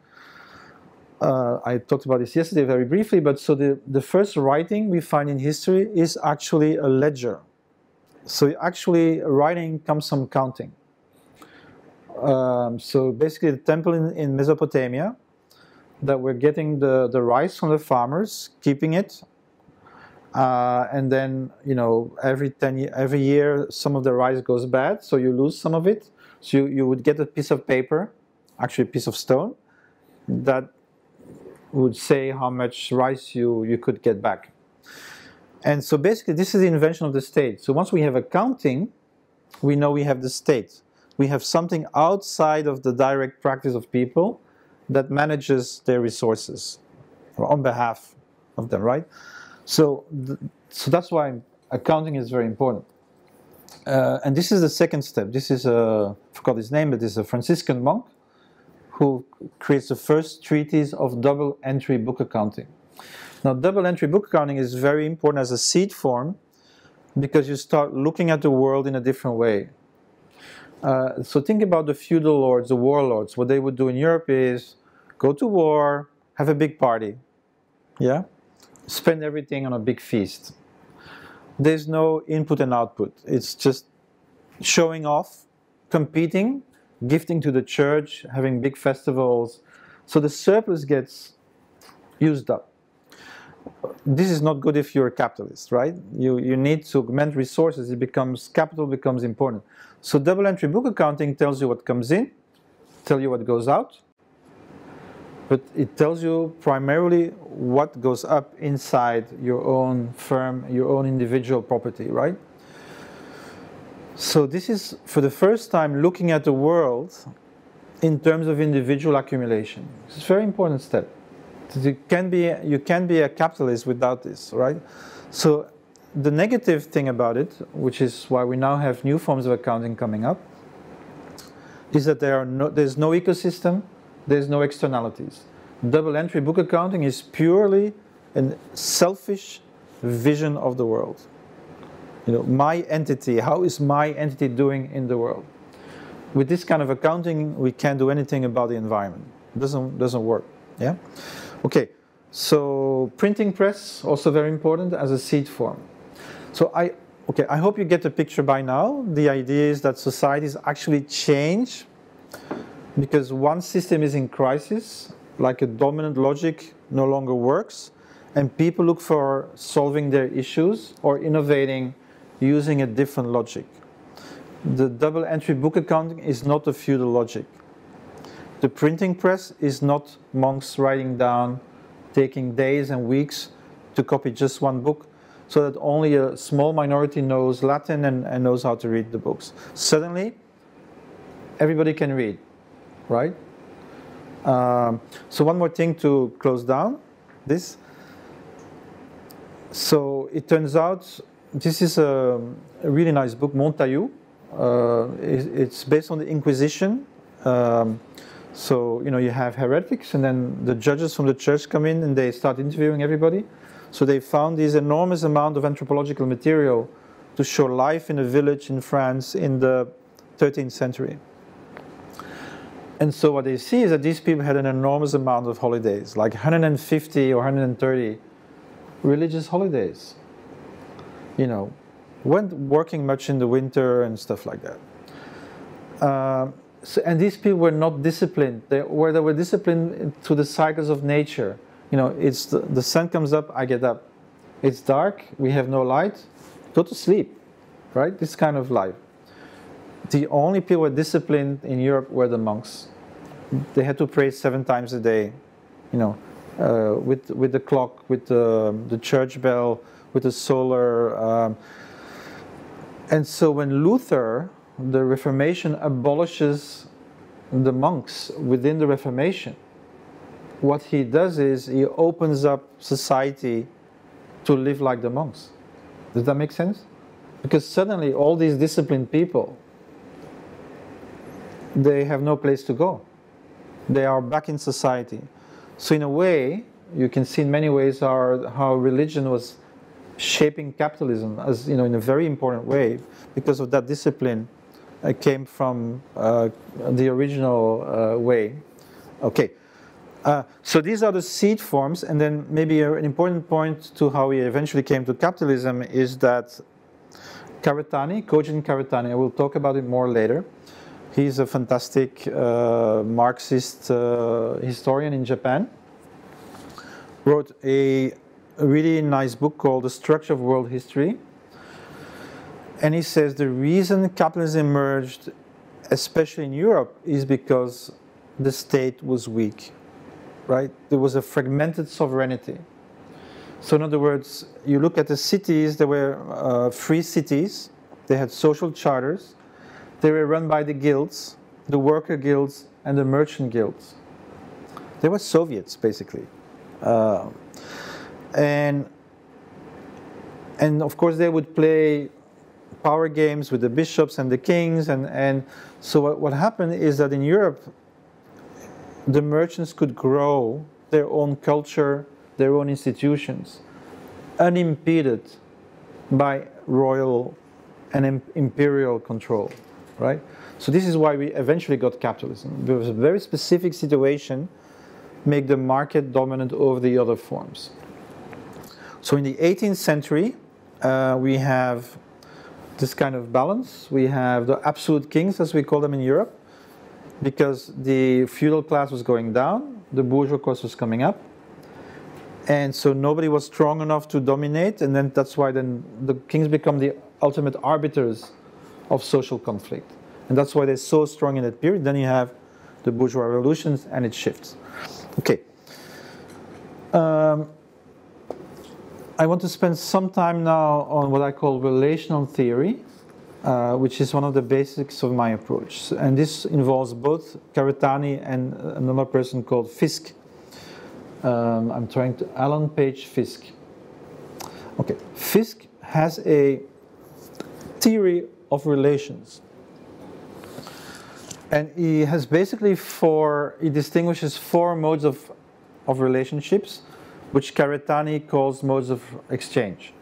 I talked about this yesterday very briefly, but so the first writing we find in history is actually a ledger. So actually writing comes from counting. So basically the temple in Mesopotamia, that were getting the rice from the farmers, keeping it, and then, you know, every year some of the rice goes bad, so you lose some of it. So you would get a piece of paper, actually a piece of stone, that would say how much rice you could get back. And so basically this is the invention of the state. So once we have accounting, we know we have the state. We have something outside of the direct practice of people that manages their resources on behalf of them, right? So that's why accounting is very important. And this is the second step. This is a, I forgot his name, but this is a Franciscan monk who creates the first treatise of double entry book accounting. Now, double entry book accounting is very important as a seed form because you start looking at the world in a different way. So think about the feudal lords, the warlords. What they would do in Europe is go to war, have a big party, yeah? Spend everything on a big feast. There's no input and output. It's just showing off, competing, gifting to the church, having big festivals. So the surplus gets used up. This is not good if you're a capitalist, right? You need to augment resources. It becomes, capital becomes important. So double entry book accounting tells you what comes in, tells you what goes out, but it tells you primarily what goes up inside your own firm, your own individual property, right? So this is, for the first time, looking at the world in terms of individual accumulation. It's a very important step. You can be a capitalist without this, right? So the negative thing about it, which is why we now have new forms of accounting coming up, is that there's no ecosystem, there's no externalities. Double entry book accounting is purely a selfish vision of the world. You know, my entity, how is my entity doing in the world? With this kind of accounting, we can't do anything about the environment. It doesn't work. Yeah. Okay. So printing press also very important as a seed form. So I hope you get the picture by now. The idea is that societies actually change because one system is in crisis, like a dominant logic no longer works, and people look for solving their issues or innovating using a different logic. The double entry book accounting is not a feudal logic. The printing press is not monks writing down, taking days and weeks to copy just one book, so that only a small minority knows Latin and knows how to read the books. Suddenly, everybody can read, right? So one more thing to close down this. So it turns out, this is a really nice book, Montaillou. It's based on the Inquisition. So, you know, you have heretics, and then the judges from the church come in and they start interviewing everybody. So they found this enormous amount of anthropological material to show life in a village in France in the 13th century. And so what they see is that these people had an enormous amount of holidays, like 150 or 130 religious holidays. You know, weren't working much in the winter and stuff like that. So, and these people were not disciplined. They were disciplined to the cycles of nature. You know, it's the sun comes up, I get up. It's dark, we have no light, go to sleep, right? This kind of life. The only people who were disciplined in Europe were the monks. They had to pray 7 times a day, you know, with the clock, with the church bell, with the solar. And so when Luther, the Reformation, abolishes the monks within the Reformation, what he does is he opens up society to live like the monks. Does that make sense? Because suddenly all these disciplined people, they have no place to go. They are back in society. So in a way, you can see in many ways how religion was shaping capitalism, as you know, in a very important way, because of that discipline came from the original way. Okay, so these are the seed forms, and then maybe an important point to how we eventually came to capitalism is that Karatani, Kojin Karatani, I will talk about it more later. He's a fantastic Marxist historian in Japan. Wrote a really nice book called The Structure of World History. And he says the reason capitalism emerged, especially in Europe, is because the state was weak, right? There was a fragmented sovereignty. So in other words, you look at the cities, they were free cities, they had social charters. They were run by the guilds, the worker guilds, and the merchant guilds. They were Soviets, basically. And of course, they would play power games with the bishops and the kings. And so what happened is that in Europe, the merchants could grow their own culture, their own institutions, unimpeded by royal and imperial control. Right? So this is why we eventually got capitalism. There was a very specific situation make the market dominant over the other forms. So in the 18th century, we have this kind of balance. We have the absolute kings, as we call them in Europe, because the feudal class was going down, the bourgeois class was coming up. And so nobody was strong enough to dominate, and then that's why then the kings become the ultimate arbiters of social conflict, and that's why they're so strong in that period. Then you have the bourgeois revolutions, and it shifts. Okay. I want to spend some time now on what I call relational theory, which is one of the basics of my approach, and this involves both Karatani and another person called Fisk. Alan Page Fisk. Okay, Fisk has a theory of relations, and he has basically he distinguishes four modes of relationships, which Karatani calls modes of exchange.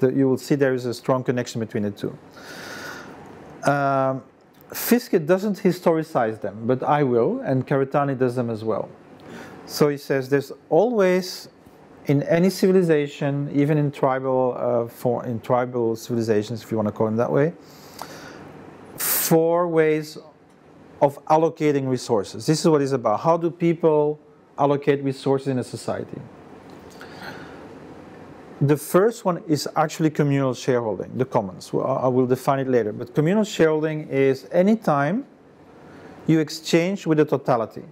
You will see there is a strong connection between the two. Fiske doesn't historicize them, but I will, and Karatani does them as well. So he says there's always, in any civilization, even in tribal civilizations, if you want to call them that way, four ways of allocating resources. This is what it's about. How do people allocate resources in a society? The first one is actually communal shareholding, the commons. I will define it later. But communal shareholding is any time you exchange with a totality.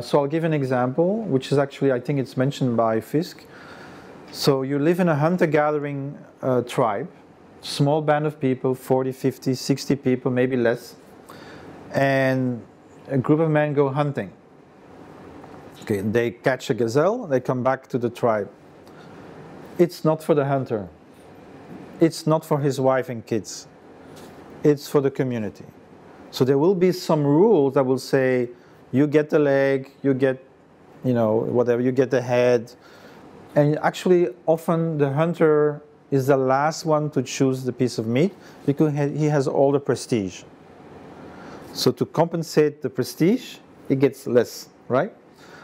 So I'll give an example, which is actually, I think it's mentioned by Fisk. So you live in a hunter-gathering tribe, small band of people, 40, 50, 60 people, maybe less, and a group of men go hunting. Okay, they catch a gazelle, they come back to the tribe. It's not for the hunter. It's not for his wife and kids. It's for the community. So there will be some rules that will say, you get the leg, you get, you know, whatever, you get the head. And actually, often the hunter is the last one to choose the piece of meat because he has all the prestige. So to compensate the prestige, he gets less, right?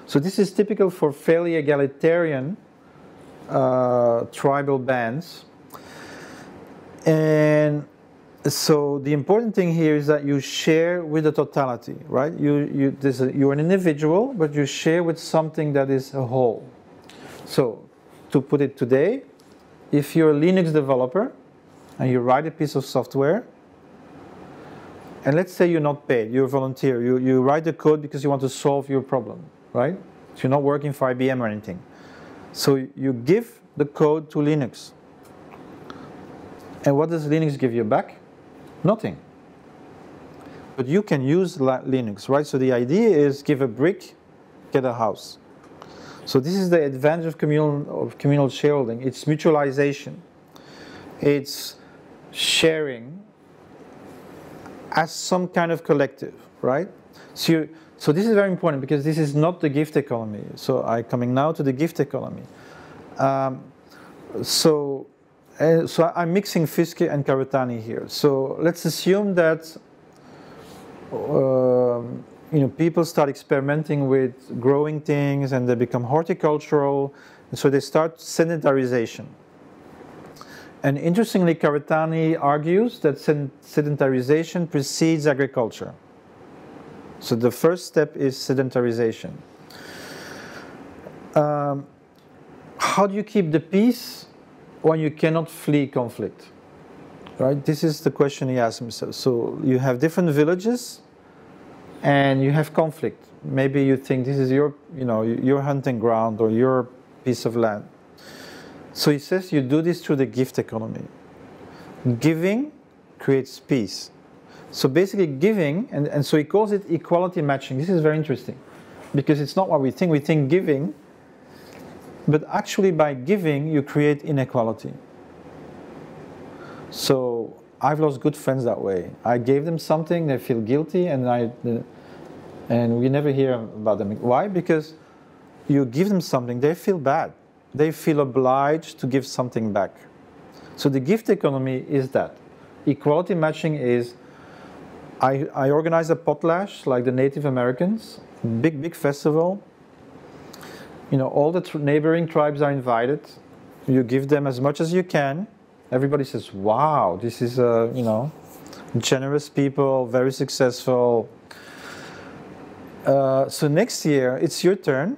So this is typical for fairly egalitarian tribal bands. And so the important thing here is that you share with the totality, right? You're an individual, but you share with something that is a whole. So, to put it today, if you're a Linux developer and you write a piece of software, and let's say you're not paid, you're a volunteer, you write the code because you want to solve your problem. right? You're not working for IBM or anything. So you give the code to Linux. And what does Linux give you back? Nothing. But you can use Linux, right? So the idea is give a brick, get a house. So this is the advantage of communal shareholding. It's mutualization. It's sharing as some kind of collective, right? So this is very important because this is not the gift economy. So I'm coming now to the gift economy. So I'm mixing Fiske and Karatani here. So let's assume that people start experimenting with growing things and they become horticultural, and so they start sedentarization. And interestingly, Karatani argues that sedentarization precedes agriculture. So the first step is sedentarization. How do you keep the peace when you cannot flee conflict? Right? This is the question he asked himself. So you have different villages and you have conflict. Maybe you think this is your hunting ground or your piece of land. So he says you do this through the gift economy. Giving creates peace. So basically giving, and so he calls it equality matching. This is very interesting because it's not what we think. We think giving, but actually by giving you create inequality. So I've lost good friends that way. I gave them something, they feel guilty, and we never hear about them. Why? Because you give them something, they feel bad. They feel obliged to give something back. So the gift economy is that. Equality matching is, I organize a potlatch like the Native Americans, big festival. All the neighboring tribes are invited. You give them as much as you can. Everybody says, wow, this is a, generous people, very successful. So next year, it's your turn.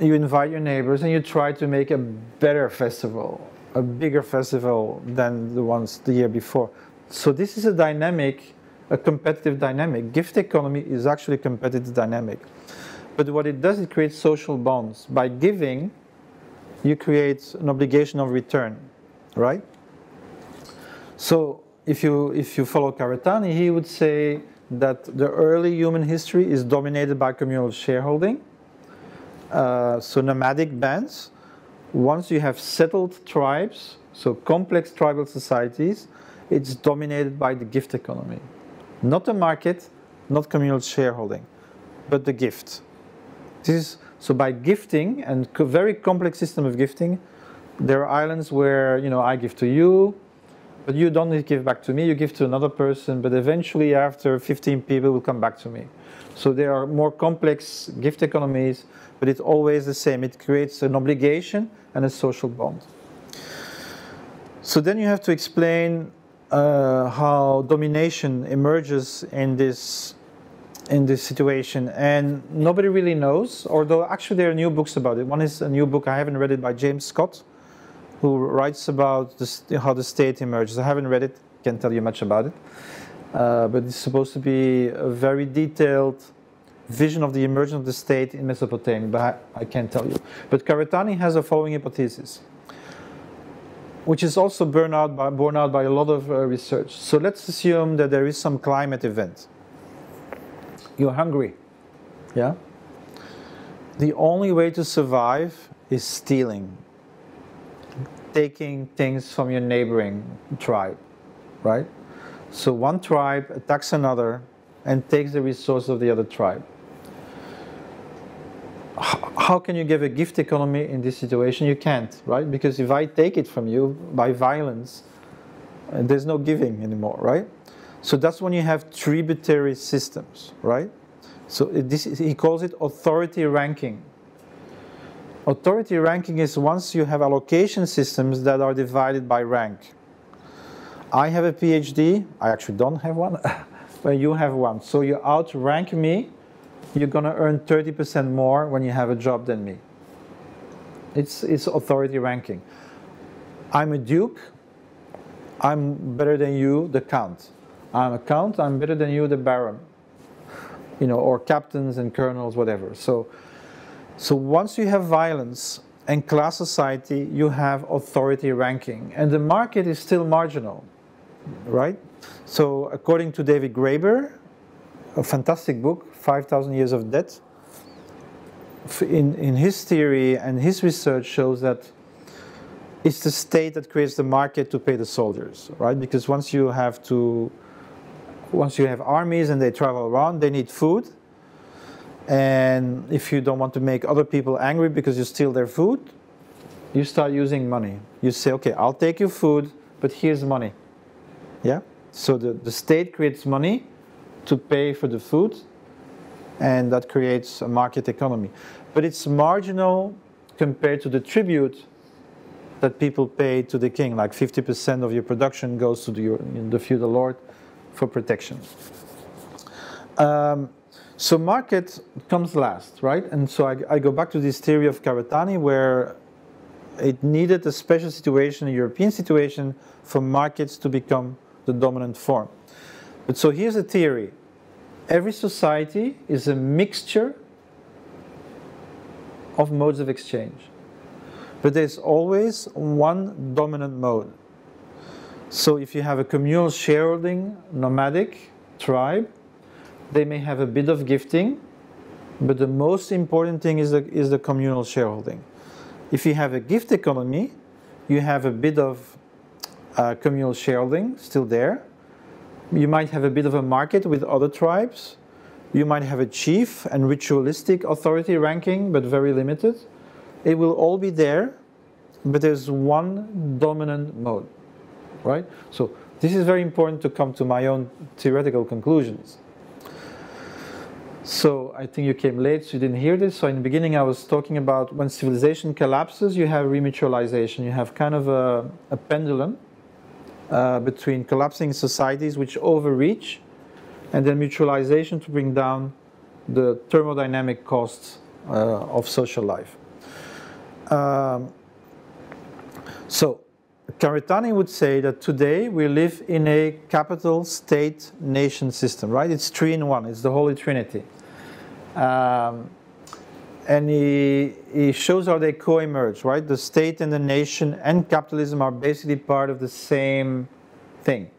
You invite your neighbors and you try to make a better festival, a bigger festival than the ones the year before. So this is a dynamic, a competitive dynamic. Gift economy is actually a competitive dynamic. But what it does, it creates social bonds. By giving, you create an obligation of return, right? So if you follow Karatani, he would say that the early human history is dominated by communal shareholding. So nomadic bands. Once you have settled tribes, so complex tribal societies, it's dominated by the gift economy. Not the market, not communal shareholding, but the gift. So by gifting, and a very complex system of gifting, there are islands where, I give to you, but you don't need to give back to me, you give to another person, but eventually after 15 people will come back to me. So there are more complex gift economies, but it's always the same. It creates an obligation and a social bond. So then you have to explain how domination emerges in this situation, and nobody really knows, although actually there are new books about it. One is a new book, I haven't read it, by James Scott, who writes about how the state emerges. I haven't read it, can't tell you much about it, but it's supposed to be a very detailed vision of the emergence of the state in Mesopotamia, but I can't tell you. But Karatani has the following hypothesis, which is also borne out by a lot of research. So let's assume that there is some climate event. You're hungry, yeah? The only way to survive is stealing, taking things from your neighboring tribe, right? So one tribe attacks another and takes the resource of the other tribe. How can you give a gift economy in this situation? You can't, right? Because if I take it from you by violence, there's no giving anymore, right? So that's when you have tributary systems, right? So he calls it authority ranking. Authority ranking is once you have allocation systems that are divided by rank. I have a PhD, I actually don't have one, but you have one. So you outrank me, you're going to earn 30% more when you have a job than me. It's authority ranking. I'm a duke, I'm better than you, the count. I'm a count, I'm better than you, the baron. Or captains and colonels, whatever. So So once you have violence and class society, you have authority ranking, and the market is still marginal, right? So according to David Graeber, a fantastic book, 5,000 Years of Debt, in his theory and his research shows that it's the state that creates the market to pay the soldiers, right? Because once you have armies and they travel around, they need food. And if you don't want to make other people angry because you steal their food, you start using money. You say, okay, I'll take your food, but here's money. Yeah? So the state creates money to pay for the food, and that creates a market economy. But it's marginal compared to the tribute that people pay to the king, like 50% of your production goes to the feudal lord for protection. So market comes last, right? And so I go back to this theory of Karatani, where it needed a special situation, a European situation, for markets to become the dominant form. But so here's a theory. Every society is a mixture of modes of exchange. But there's always one dominant mode. So if you have a communal shareholding, nomadic tribe, they may have a bit of gifting, but the most important thing is the communal shareholding. If you have a gift economy, you have a bit of communal shareholding still there. You might have a bit of a market with other tribes. You might have a chief and ritualistic authority ranking, but very limited. It will all be there, but there's one dominant mode, right? So this is very important to come to my own theoretical conclusions. So I think you came late, so you didn't hear this. So in the beginning, I was talking about when civilization collapses, you have remutualization. You have kind of a pendulum between collapsing societies which overreach, and then mutualization to bring down the thermodynamic costs of social life. So Karatani would say that today we live in a capital, state, nation system, right? It's three in one, it's the Holy Trinity. And he shows how they co-emerge, right? The state and the nation and capitalism are basically part of the same thing.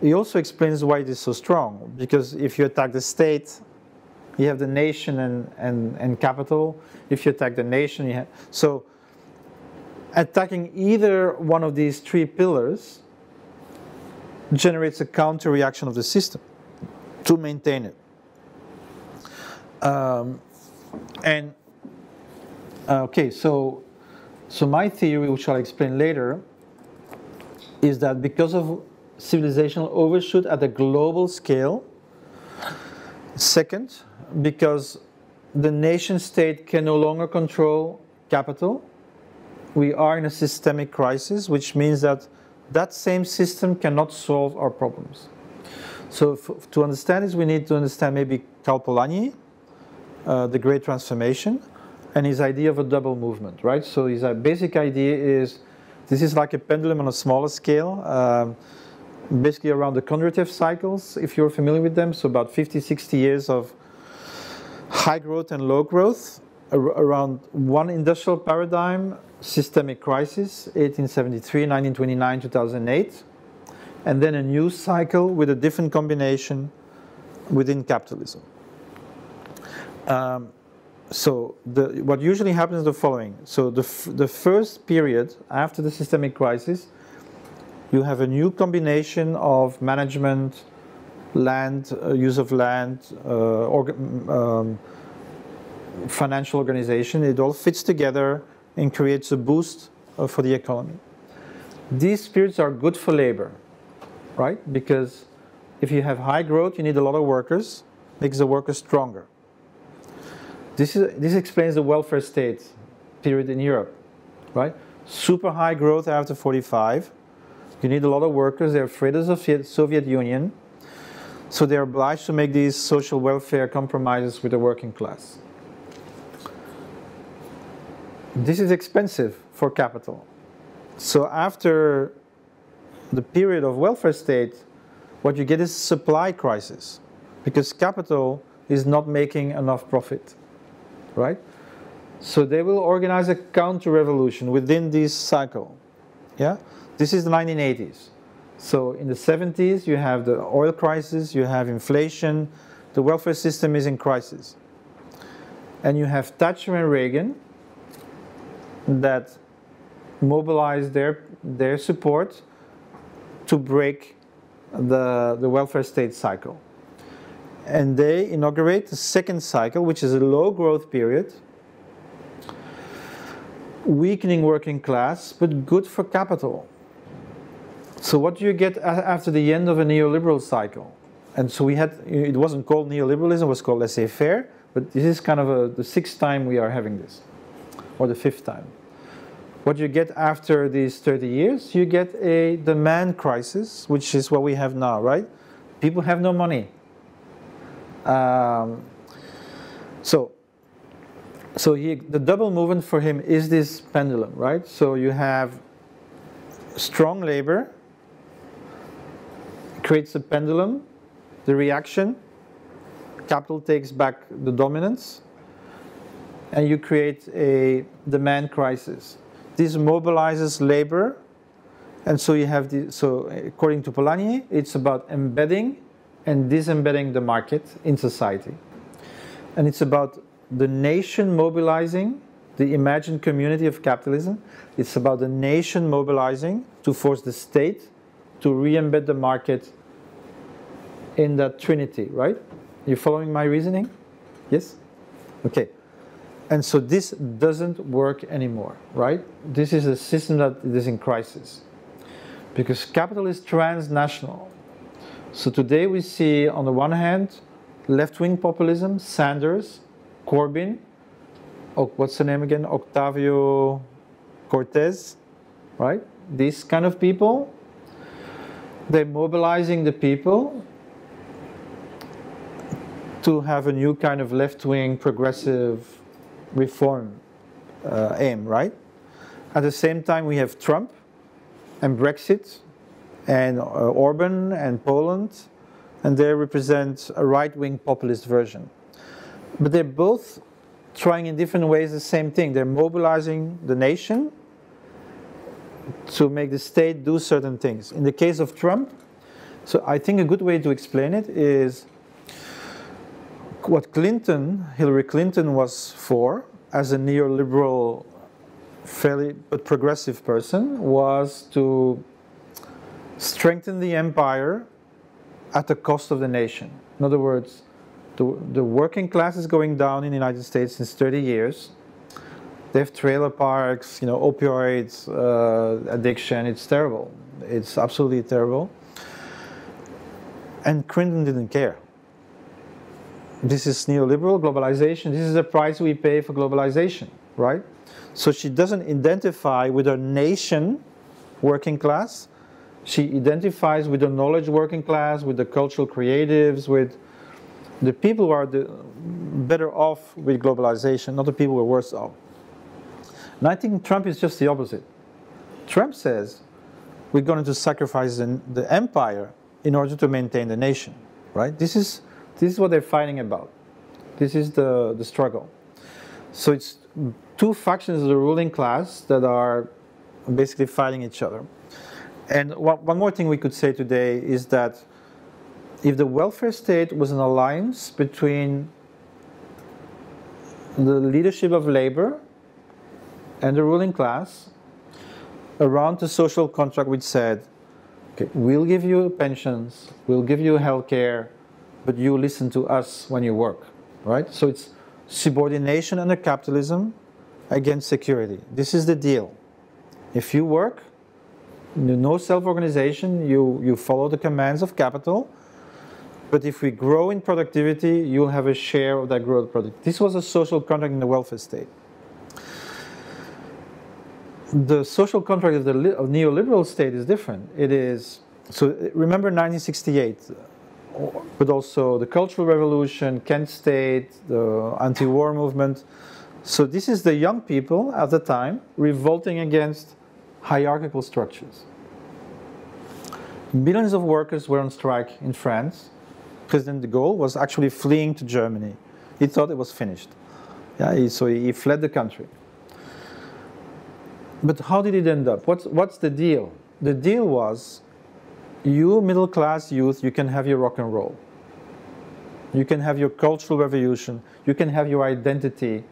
He also explains why it is so strong, because if you attack the state, you have the nation and capital. If you attack the nation, you have... So attacking either one of these three pillars generates a counter-reaction of the system to maintain it. Okay, so my theory, which I'll explain later, is that because of civilizational overshoot at a global scale, second, because the nation-state can no longer control capital, we are in a systemic crisis, which means that that same system cannot solve our problems. So to understand this, we need to understand maybe Karl Polanyi, the Great Transformation, and his idea of a double movement, right? So his basic idea is, this is like a pendulum on a smaller scale, basically around the Kondratiev cycles, if you're familiar with them, so about 50, 60 years of high growth and low growth, around one industrial paradigm, systemic crisis, 1873, 1929, 2008, and then a new cycle with a different combination within capitalism. So what usually happens is the following. So the first period after the systemic crisis, you have a new combination of management, land, use of land, financial organization. It all fits together and creates a boost for the economy. These periods are good for labor, right? Because if you have high growth, you need a lot of workers, makes the workers stronger. This explains the welfare state period in Europe, right? Super high growth after 45. You need a lot of workers, they're afraid of the Soviet Union, so they're obliged to make these social welfare compromises with the working class. This is expensive for capital. So after the period of welfare state, what you get is supply crisis, because capital is not making enough profit. right? So they will organize a counter-revolution within this cycle, yeah? This is the 1980s. So in the 70s, you have the oil crisis, you have inflation, the welfare system is in crisis. And you have Thatcher and Reagan that mobilize their support to break the welfare state cycle. And they inaugurate the second cycle, which is a low growth period, weakening working class, but good for capital. So what do you get after the end of a neoliberal cycle? And so we had, it wasn't called neoliberalism, it was called laissez-faire, but this is kind of the sixth time we are having this, or the fifth time. What you get after these 30 years, you get a demand crisis, which is what we have now, right? People have no money. The double movement for him is this pendulum, right? So you have strong labor, creates a pendulum, the reaction, capital takes back the dominance, and you create a demand crisis. This mobilizes labor, and so you have the, so according to Polanyi, it's about embedding and disembedding the market in society. And it's about the nation mobilizing, the imagined community of capitalism. It's about the nation mobilizing to force the state to re-embed the market in that trinity, right? You following my reasoning? Yes? Okay. And so this doesn't work anymore, right? This is a system that is in crisis because capital is transnational. So today we see, on the one hand, left-wing populism, Sanders, Corbyn, what's the name again? Octavio Cortez, right? These kind of people, they're mobilizing the people to have a new kind of left-wing progressive reform aim, right? At the same time, we have Trump and Brexit and Orban and Poland, and they represent a right-wing populist version. But they're both trying in different ways the same thing. They're mobilizing the nation to make the state do certain things. In the case of Trump, so I think a good way to explain it is what Clinton, Hillary Clinton, was for as a neoliberal, fairly but progressive person, was to strengthen the empire at the cost of the nation. In other words, the working class is going down in the United States since 30 years. They have trailer parks, you know, opioids, addiction. It's terrible. It's absolutely terrible. And Clinton didn't care. This is neoliberal globalization. This is the price we pay for globalization, right? So she doesn't identify with her nation working class. She identifies with the knowledge working class, with the cultural creatives, with the people who are better off with globalization, not the people who are worse off. And I think Trump is just the opposite. Trump says we're going to sacrifice the empire in order to maintain the nation, right? This is what they're fighting about. This is the struggle. So it's two factions of the ruling class that are basically fighting each other. And one more thing we could say today is that if the welfare state was an alliance between the leadership of labor and the ruling class around the social contract which said, okay, we'll give you pensions, we'll give you health care, but you listen to us when you work, right? So it's subordination under capitalism against security. This is the deal. If you work, no self-organization, you follow the commands of capital, but if we grow in productivity, you'll have a share of that growth product. This was a social contract in the welfare state. The social contract of the neoliberal state is different. It is, so remember 1968, but also the Cultural Revolution, Kent State, the anti-war movement. So this is the young people at the time revolting against hierarchical structures. Millions of workers were on strike in France. President de Gaulle was actually fleeing to Germany. He thought it was finished. Yeah, so he fled the country. But how did it end up? What's the deal? The deal was, you middle-class youth, you can have your rock and roll. You can have your cultural revolution. You can have your identity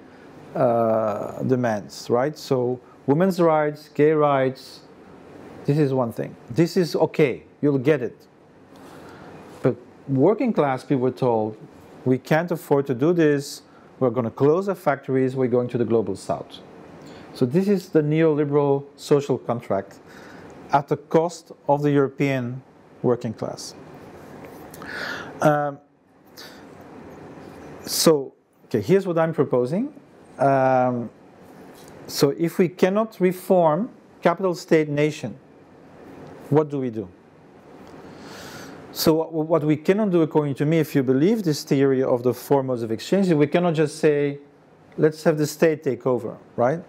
demands, right? So women's rights, gay rights, this is one thing. This is okay, you'll get it. But working class people were told, we can't afford to do this. We're going to close our factories. We're going to the global south. So this is the neoliberal social contract at the cost of the European working class. Okay, here's what I'm proposing. So if we cannot reform capital, state, nation, what do we do? So what we cannot do, according to me, if you believe this theory of the four modes of exchange, we cannot just say, let's have the state take over, right?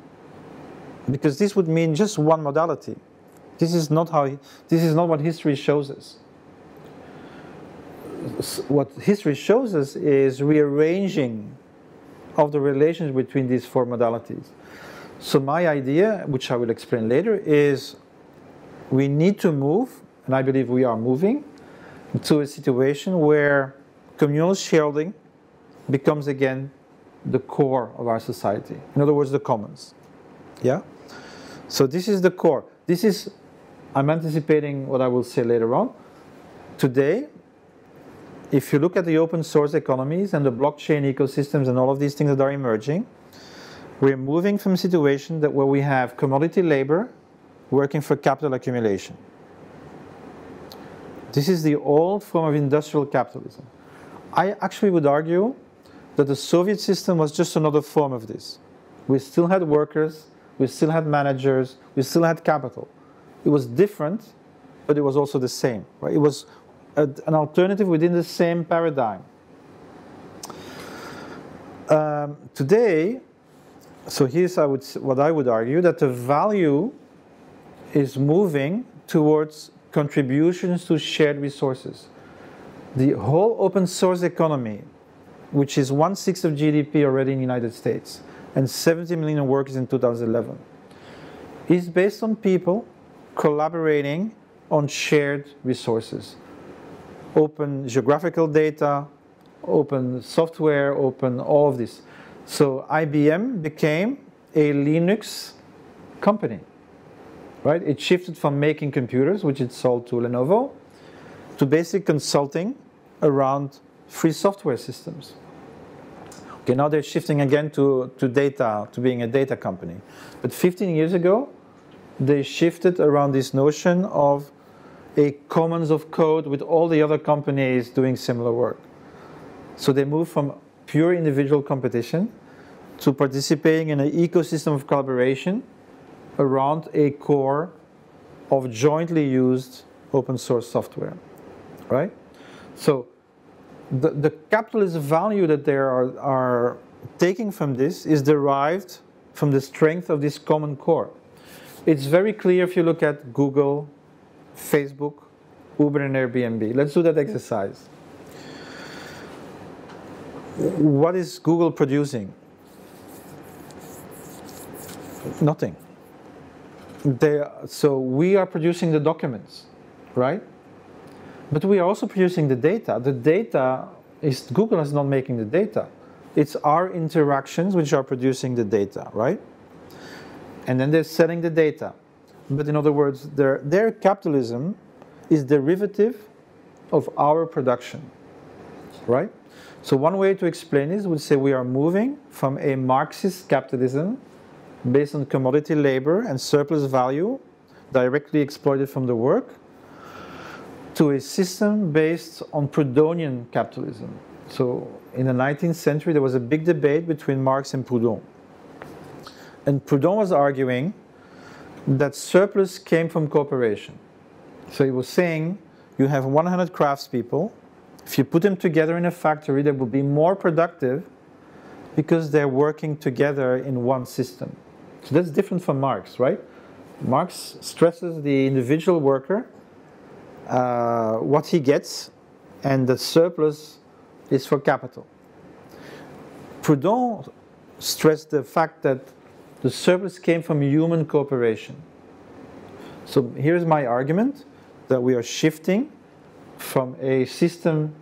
Because this would mean just one modality. This is not how. This is not what history shows us. What history shows us is rearranging of the relations between these four modalities. So my idea, which I will explain later, is we need to move, and I believe we are moving, to a situation where communal shielding becomes again the core of our society. In other words, the commons. Yeah? So this is the core. This is, I'm anticipating what I will say later on. Today, if you look at the open source economies and the blockchain ecosystems and all of these things that are emerging, we're moving from a situation that where we have commodity labor working for capital accumulation. This is the old form of industrial capitalism. I actually would argue that the Soviet system was just another form of this. We still had workers, we still had managers, we still had capital. It was different, but it was also the same. Right? It was an alternative within the same paradigm. Today, so here's what I would argue, that the value is moving towards contributions to shared resources. The whole open source economy, which is 1/6 of GDP already in the United States, and 70 million workers in 2011, is based on people collaborating on shared resources. Open geographical data, open software, open all of this. So IBM became a Linux company. Right? It shifted from making computers, which it sold to Lenovo, to basic consulting around free software systems. Okay, now they're shifting again to data, to being a data company. But 15 years ago, they shifted around this notion of a commons of code with all the other companies doing similar work. So they moved from pure individual competition to participating in an ecosystem of collaboration around a core of jointly used open source software, right? So the capitalist value that they are taking from this is derived from the strength of this common core. It's very clear if you look at Google, Facebook, Uber, and Airbnb. Let's do that exercise. What is Google producing? Nothing. So we are producing the documents, right? But we are also producing the data. The data is, Google is not making the data. It's our interactions which are producing the data, right? And then they're selling the data. But in other words, their capitalism is derivative of our production, right? So one way to explain this would say we are moving from a Marxist capitalism based on commodity labor and surplus value directly exploited from the work, to a system based on Proudhonian capitalism. So in the 19th century, there was a big debate between Marx and Proudhon. And Proudhon was arguing that surplus came from cooperation. So he was saying, you have 100 craftspeople. If you put them together in a factory, they will be more productive because they're working together in one system. So that's different from Marx, right? Marx stresses the individual worker, what he gets, and the surplus is for capital. Proudhon stressed the fact that the service came from human cooperation. So here's my argument, that we are shifting from a system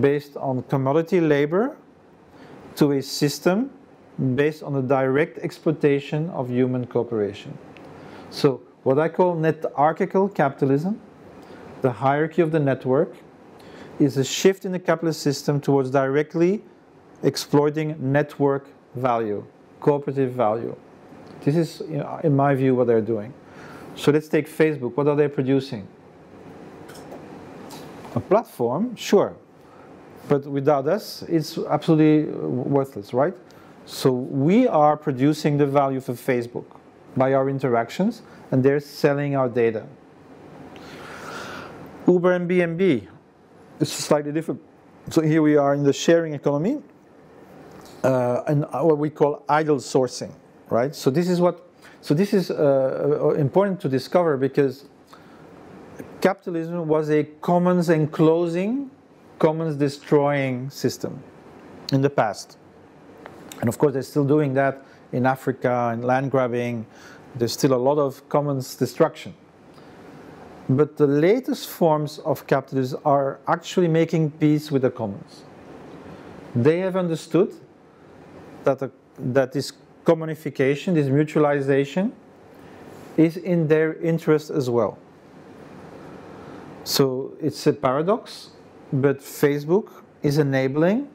based on commodity labor to a system based on the direct exploitation of human cooperation. So what I call netarchical capitalism, the hierarchy of the network, is a shift in the capitalist system towards directly exploiting network value, cooperative value. This is, in my view, what they're doing. So let's take Facebook. What are they producing? A platform, sure, but without us, it's absolutely worthless, right? So we are producing the value for Facebook by our interactions, and they're selling our data. Uber and BnB, it's slightly different. So here we are in the sharing economy, and what we call idle sourcing, right? So this is what. So this is important to discover, because capitalism was a commons enclosing, commons destroying system in the past. And of course, they're still doing that in Africa, and land grabbing. There's still a lot of commons destruction. But the latest forms of capitalism are actually making peace with the commons. They have understood that, this commodification, this mutualization, is in their interest as well. So it's a paradox, but Facebook is enabling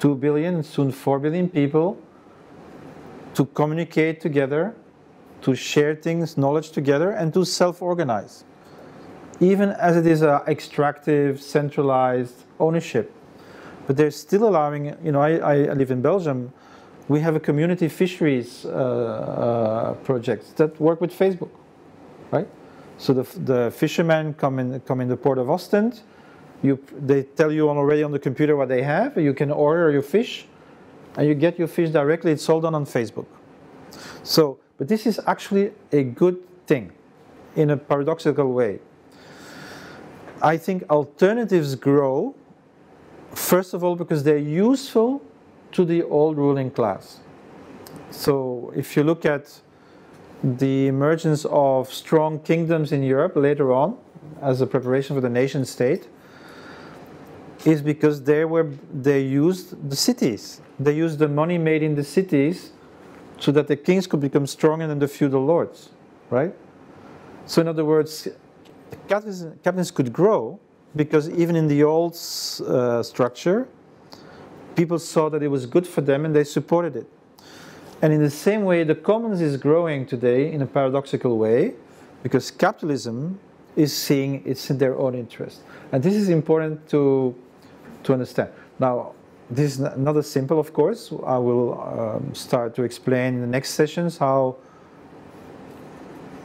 2 billion, soon 4 billion people to communicate together, to share things, knowledge together, and to self-organize, even as it is an extractive, centralized ownership. But they're still allowing, you know, I live in Belgium. We have a community fisheries projects that work with Facebook, right? So the fishermen come in the port of Ostend. They tell you already on the computer what they have. You can order your fish, and you get your fish directly. It's all done on Facebook. So, but this is actually a good thing, in a paradoxical way. I think alternatives grow, first of all, because they're useful to the old ruling class. So if you look at the emergence of strong kingdoms in Europe later on, as a preparation for the nation state, is because they used the cities. They used the money made in the cities so that the kings could become stronger than the feudal lords, right? So in other words, capitalism could grow because even in the old structure, people saw that it was good for them and they supported it. And in the same way, the commons is growing today in a paradoxical way, because capitalism is seeing it's in their own interest. And this is important to understand. Now, this is not as simple, of course. I will start to explain in the next sessions how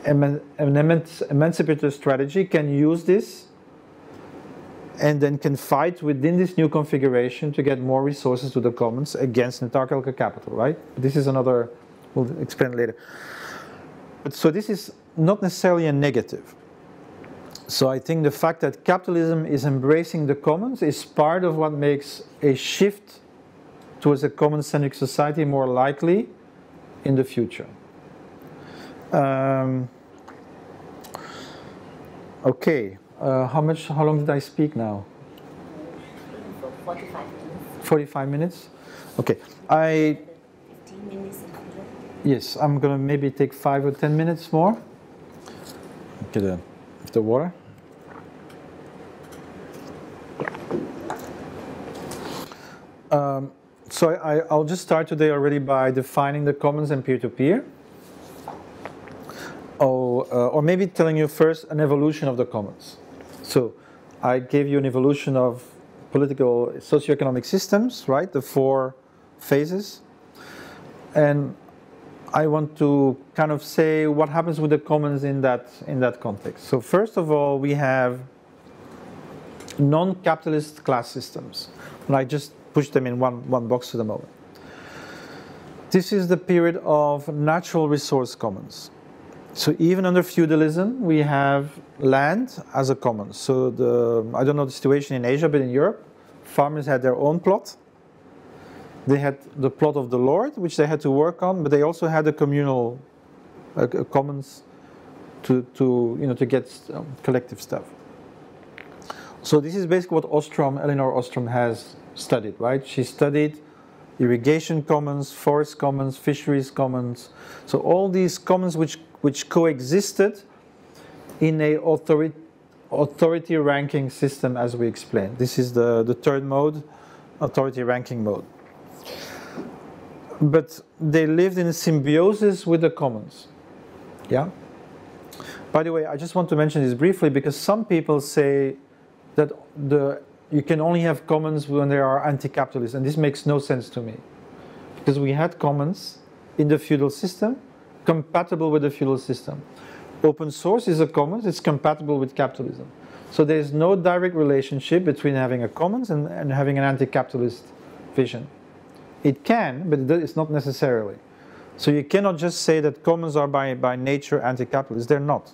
an emancipatory strategy can use this and then can fight within this new configuration to get more resources to the commons against netarchical capital, right? This is another, we'll explain later. But so this is not necessarily a negative. So I think the fact that capitalism is embracing the commons is part of what makes a shift towards a common-centric society more likely in the future. Okay. How long did I speak now? 45 minutes. 45 minutes? Okay. 15 minutes. Yes, I'm going to maybe take 5 or 10 minutes more. Get the water. So I'll just start today already by defining the commons and peer-to-peer. Or maybe telling you first an evolution of the commons. So I gave you an evolution of political socioeconomic systems, right? The 4 phases. And I want to kind of say what happens with the commons in that context. So first of all, we have non-capitalist class systems. And I just push them in one box for the moment. This is the period of natural resource commons. So even under feudalism, we have land as a commons. So I don't know the situation in Asia, but in Europe, farmers had their own plot. They had the plot of the Lord, which they had to work on, but they also had a communal a commons to get collective stuff. So this is basically what Eleanor Ostrom has studied, right? She studied irrigation commons, forest commons, fisheries commons. So all these commons which coexisted in a authority ranking system, as we explained. This is the third mode, authority ranking mode. But they lived in a symbiosis with the commons. Yeah. By the way, I just want to mention this briefly because some people say that you can only have commons when they are anti-capitalist, and this makes no sense to me. Because we had commons in the feudal system, compatible with the feudal system. Open source is a commons, it's compatible with capitalism. So there is no direct relationship between having a commons and having an anti-capitalist vision. It can, but it's not necessarily. So you cannot just say that commons are by nature anti-capitalist. They're not.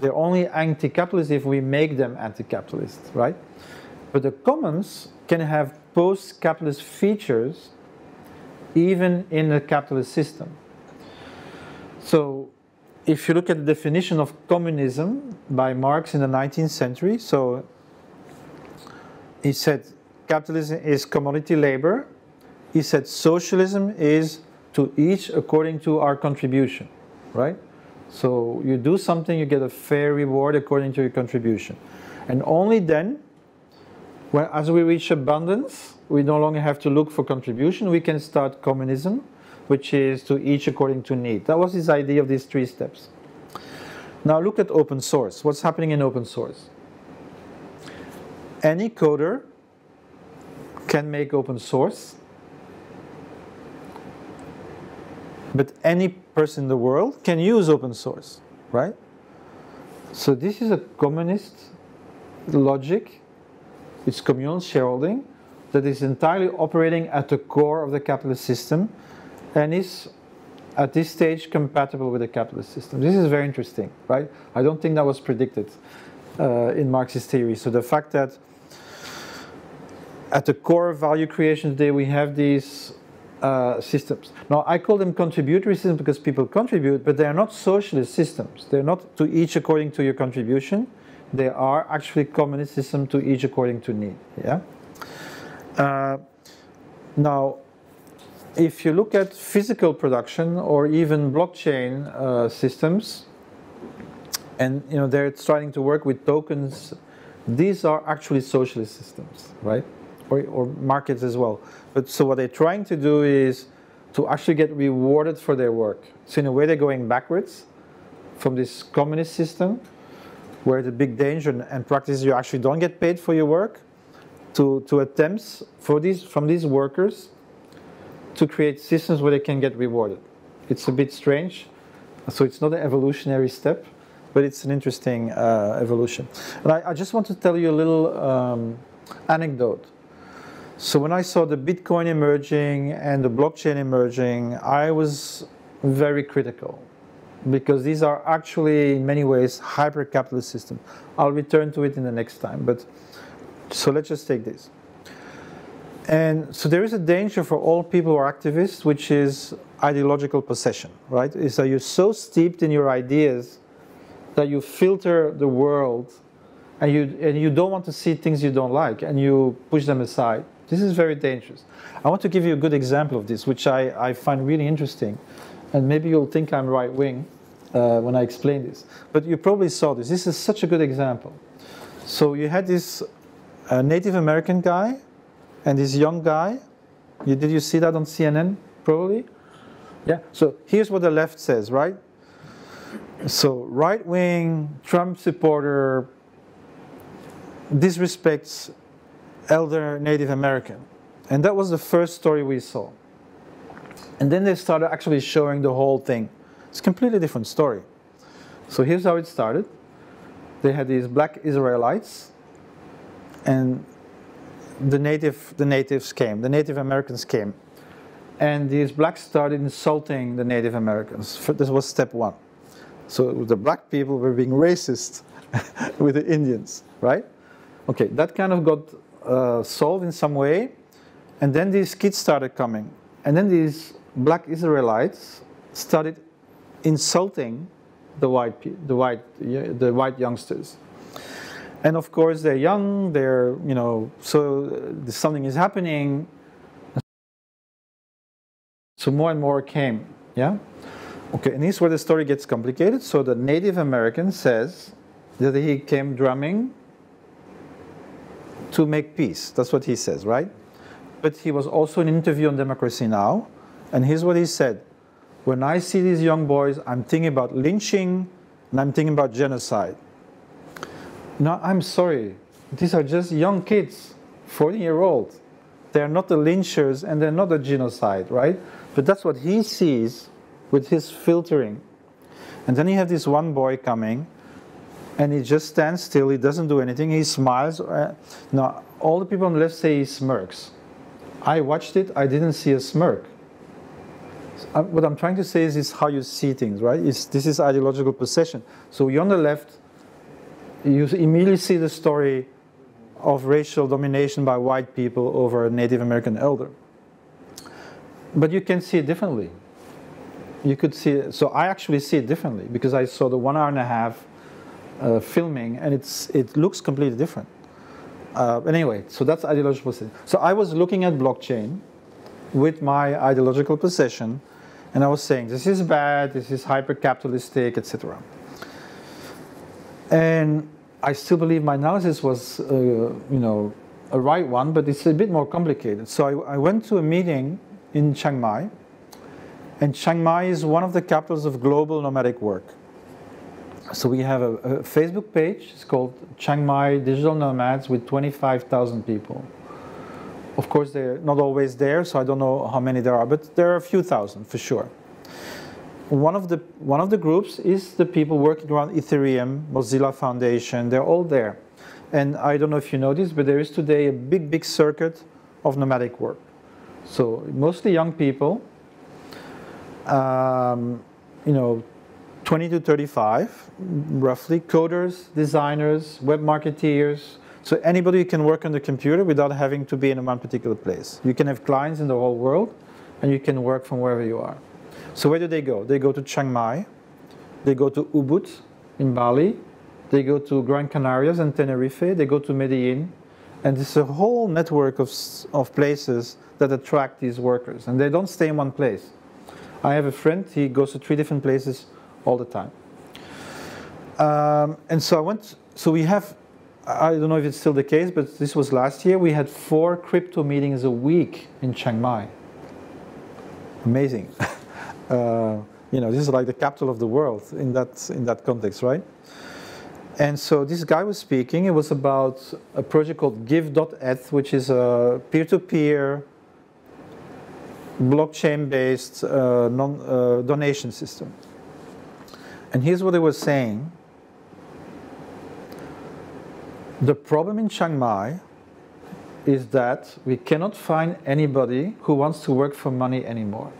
They're only anti-capitalist if we make them anti-capitalist, right? But the commons can have post-capitalist features even in a capitalist system. So if you look at the definition of communism by Marx in the 19th century, so he said capitalism is commodity labor. He said socialism is to each according to our contribution, right? So you do something, you get a fair reward according to your contribution. And only then, when, as we reach abundance, we no longer have to look for contribution, we can start communism, which is to each according to need. That was his idea of these three steps. Now look at open source. What's happening in open source? Any coder can make open source, but any person in the world can use open source, right? So this is a communist logic, it's communal shareholding, that is entirely operating at the core of the capitalist system and is, at this stage, compatible with the capitalist system. This is very interesting, right? I don't think that was predicted in Marxist theory. So the fact that at the core of value creation today we have these systems. Now I call them contributory systems because people contribute, but they are not socialist systems. They're not to each according to your contribution. They are actually communist systems to each according to need. Yeah. Now, if you look at physical production or even blockchain systems, and they're starting to work with tokens, these are actually socialist systems, right? Or markets as well. But so what they're trying to do is to actually get rewarded for their work. So in a way they're going backwards from this communist system where the big danger and practice you actually don't get paid for your work to attempts for these, from these workers to create systems where they can get rewarded. It's a bit strange. So it's not an evolutionary step, but it's an interesting evolution. And I just want to tell you a little anecdote. So when I saw the Bitcoin emerging and the blockchain emerging, I was very critical because these are actually in many ways hyper-capitalist systems. I'll return to it in the next time, but so let's just take this. And so there is a danger for all people who are activists, which is ideological possession, right? Is that you're so steeped in your ideas that you filter the world and you don't want to see things you don't like and you push them aside. This is very dangerous. I want to give you a good example of this, which I find really interesting. And maybe you'll think I'm right-wing when I explain this. But you probably saw this. This is such a good example. So you had this Native American guy and this young guy. Did you see that on CNN, probably? Yeah. So here's what the left says, right? So right-wing, Trump supporter, disrespects elder Native American. And that was the first story we saw. And then they started actually showing the whole thing. It's a completely different story. So here's how it started. They had these black Israelites and the Native Americans came. And these blacks started insulting the Native Americans. This was step one. So the black people were being racist with the Indians, right? Okay, that kind of got solved in some way, And then these kids started coming. And then these black Israelites started insulting the white youngsters. And of course, they're young, they're, you know, so something is happening. So more and more came, yeah? Okay, and here's where the story gets complicated. So the Native American says that he came drumming to make peace. That's what he says, right? But he was also in an interview on Democracy Now! And here's what he said. When I see these young boys, I'm thinking about lynching and I'm thinking about genocide. No, I'm sorry. These are just young kids, 14-year-olds. They're not the lynchers and they're not the genocide, right? But that's what he sees with his filtering. And then you have this one boy coming and he just stands still. He doesn't do anything. He smiles. Now, all the people on the left say he smirks. I watched it. I didn't see a smirk. What I'm trying to say is how you see things, right? This is ideological possession. So you're on the left, you immediately see the story of racial domination by white people over a Native American elder. But you can see it differently. You could see it. So I actually see it differently because I saw the 1.5 hour filming and it looks completely different. Anyway, so that's ideological possession. So I was looking at blockchain with my ideological possession, and I was saying, this is bad, this is hyper-capitalistic, etc. And I still believe my analysis was, you know, a right one, but it's a bit more complicated. So I went to a meeting in Chiang Mai, and Chiang Mai is one of the capitals of global nomadic work. So we have a Facebook page, it's called Chiang Mai Digital Nomads with 25,000 people. Of course, they're not always there, so I don't know how many there are, but there are a few thousand for sure. One of the groups is the people working around Ethereum, Mozilla Foundation, they're all there. And I don't know if you know this, but there is today a big, big circuit of nomadic work. So mostly young people, you know, 20 to 35, roughly, coders, designers, web marketeers. So anybody can work on the computer without having to be in one particular place. You can have clients in the whole world, and you can work from wherever you are. So where do they go? They go to Chiang Mai, they go to Ubud in Bali, they go to Gran Canarias and Tenerife, they go to Medellin, and there's a whole network of places that attract these workers, and they don't stay in one place. I have a friend, he goes to 3 different places all the time. And so I went, so we have, I don't know if it's still the case, but this was last year. We had 4 crypto meetings a week in Chiang Mai. Amazing. You know, this is like the capital of the world in that context, right? And so this guy was speaking. It was about a project called Give.eth, which is a peer-to-peer, blockchain-based donation system. And here's what he was saying. The problem in Chiang Mai is that we cannot find anybody who wants to work for money anymore.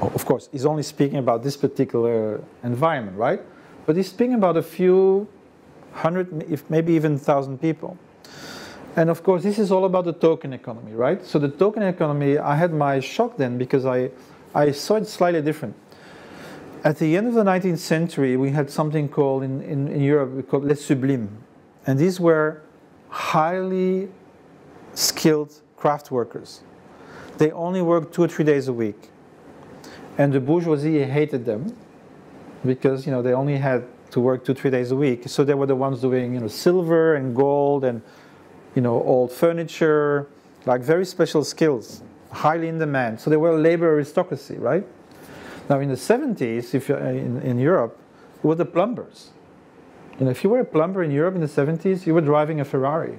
Of course, he's only speaking about this particular environment, right? But he's speaking about a few hundred, if maybe even 1,000 people. And of course, this is all about the token economy, right? So the token economy, I had my shock then because I saw it slightly different. At the end of the 19th century, we had something called, in Europe, we called les sublimes. And these were highly skilled craft workers. They only worked 2 or 3 days a week. And the bourgeoisie hated them because, you know, they only had to work 2 or 3 days a week. So they were the ones doing, you know, silver and gold and, you know, old furniture, like very special skills, highly in demand. So they were a labor aristocracy, right? Now, in the 70s, if you're in Europe, it was the plumbers. And if you were a plumber in Europe in the 70s, you were driving a Ferrari.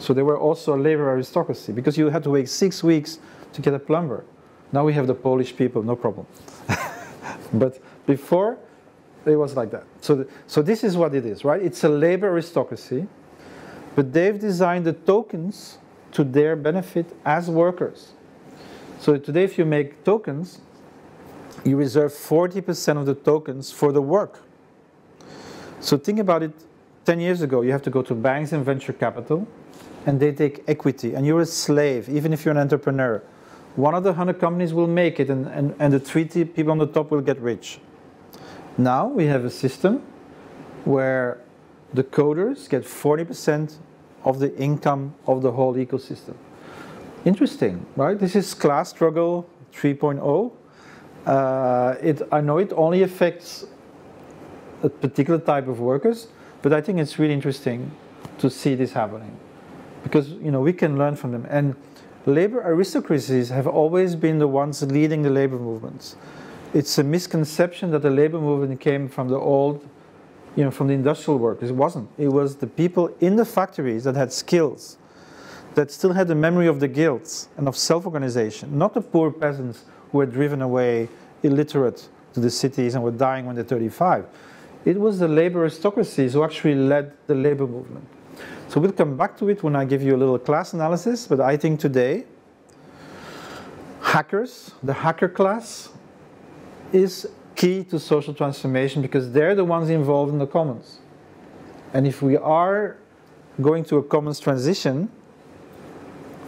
So they were also a labor aristocracy because you had to wait 6 weeks to get a plumber. Now we have the Polish people, no problem. But before, it was like that. So this is what it is, right? It's a labor aristocracy, but they've designed the tokens to their benefit as workers. So today, if you make tokens, you reserve 40% of the tokens for the work. So think about it 10 years ago, you have to go to banks and venture capital, and they take equity, and you're a slave, even if you're an entrepreneur. One of the 100 companies will make it, and the 30 people on the top will get rich. Now we have a system where the coders get 40% of the income of the whole ecosystem. Interesting, right? This is class struggle 3.0. I know it only affects a particular type of workers, but I think it's really interesting to see this happening, because we can learn from them. And labor aristocracies have always been the ones leading the labor movements. It's a misconception that the labor movement came from the old, from the industrial workers. It wasn't. It was the people in the factories that had skills, that still had the memory of the guilds and of self-organization, not the poor peasants who were driven away, illiterate to the cities and were dying when they're 35. It was the labor aristocracies who actually led the labor movement. So we'll come back to it when I give you a little class analysis, but I think today, hackers, the hacker class, is key to social transformation, because they're the ones involved in the commons. And if we are going to a commons transition,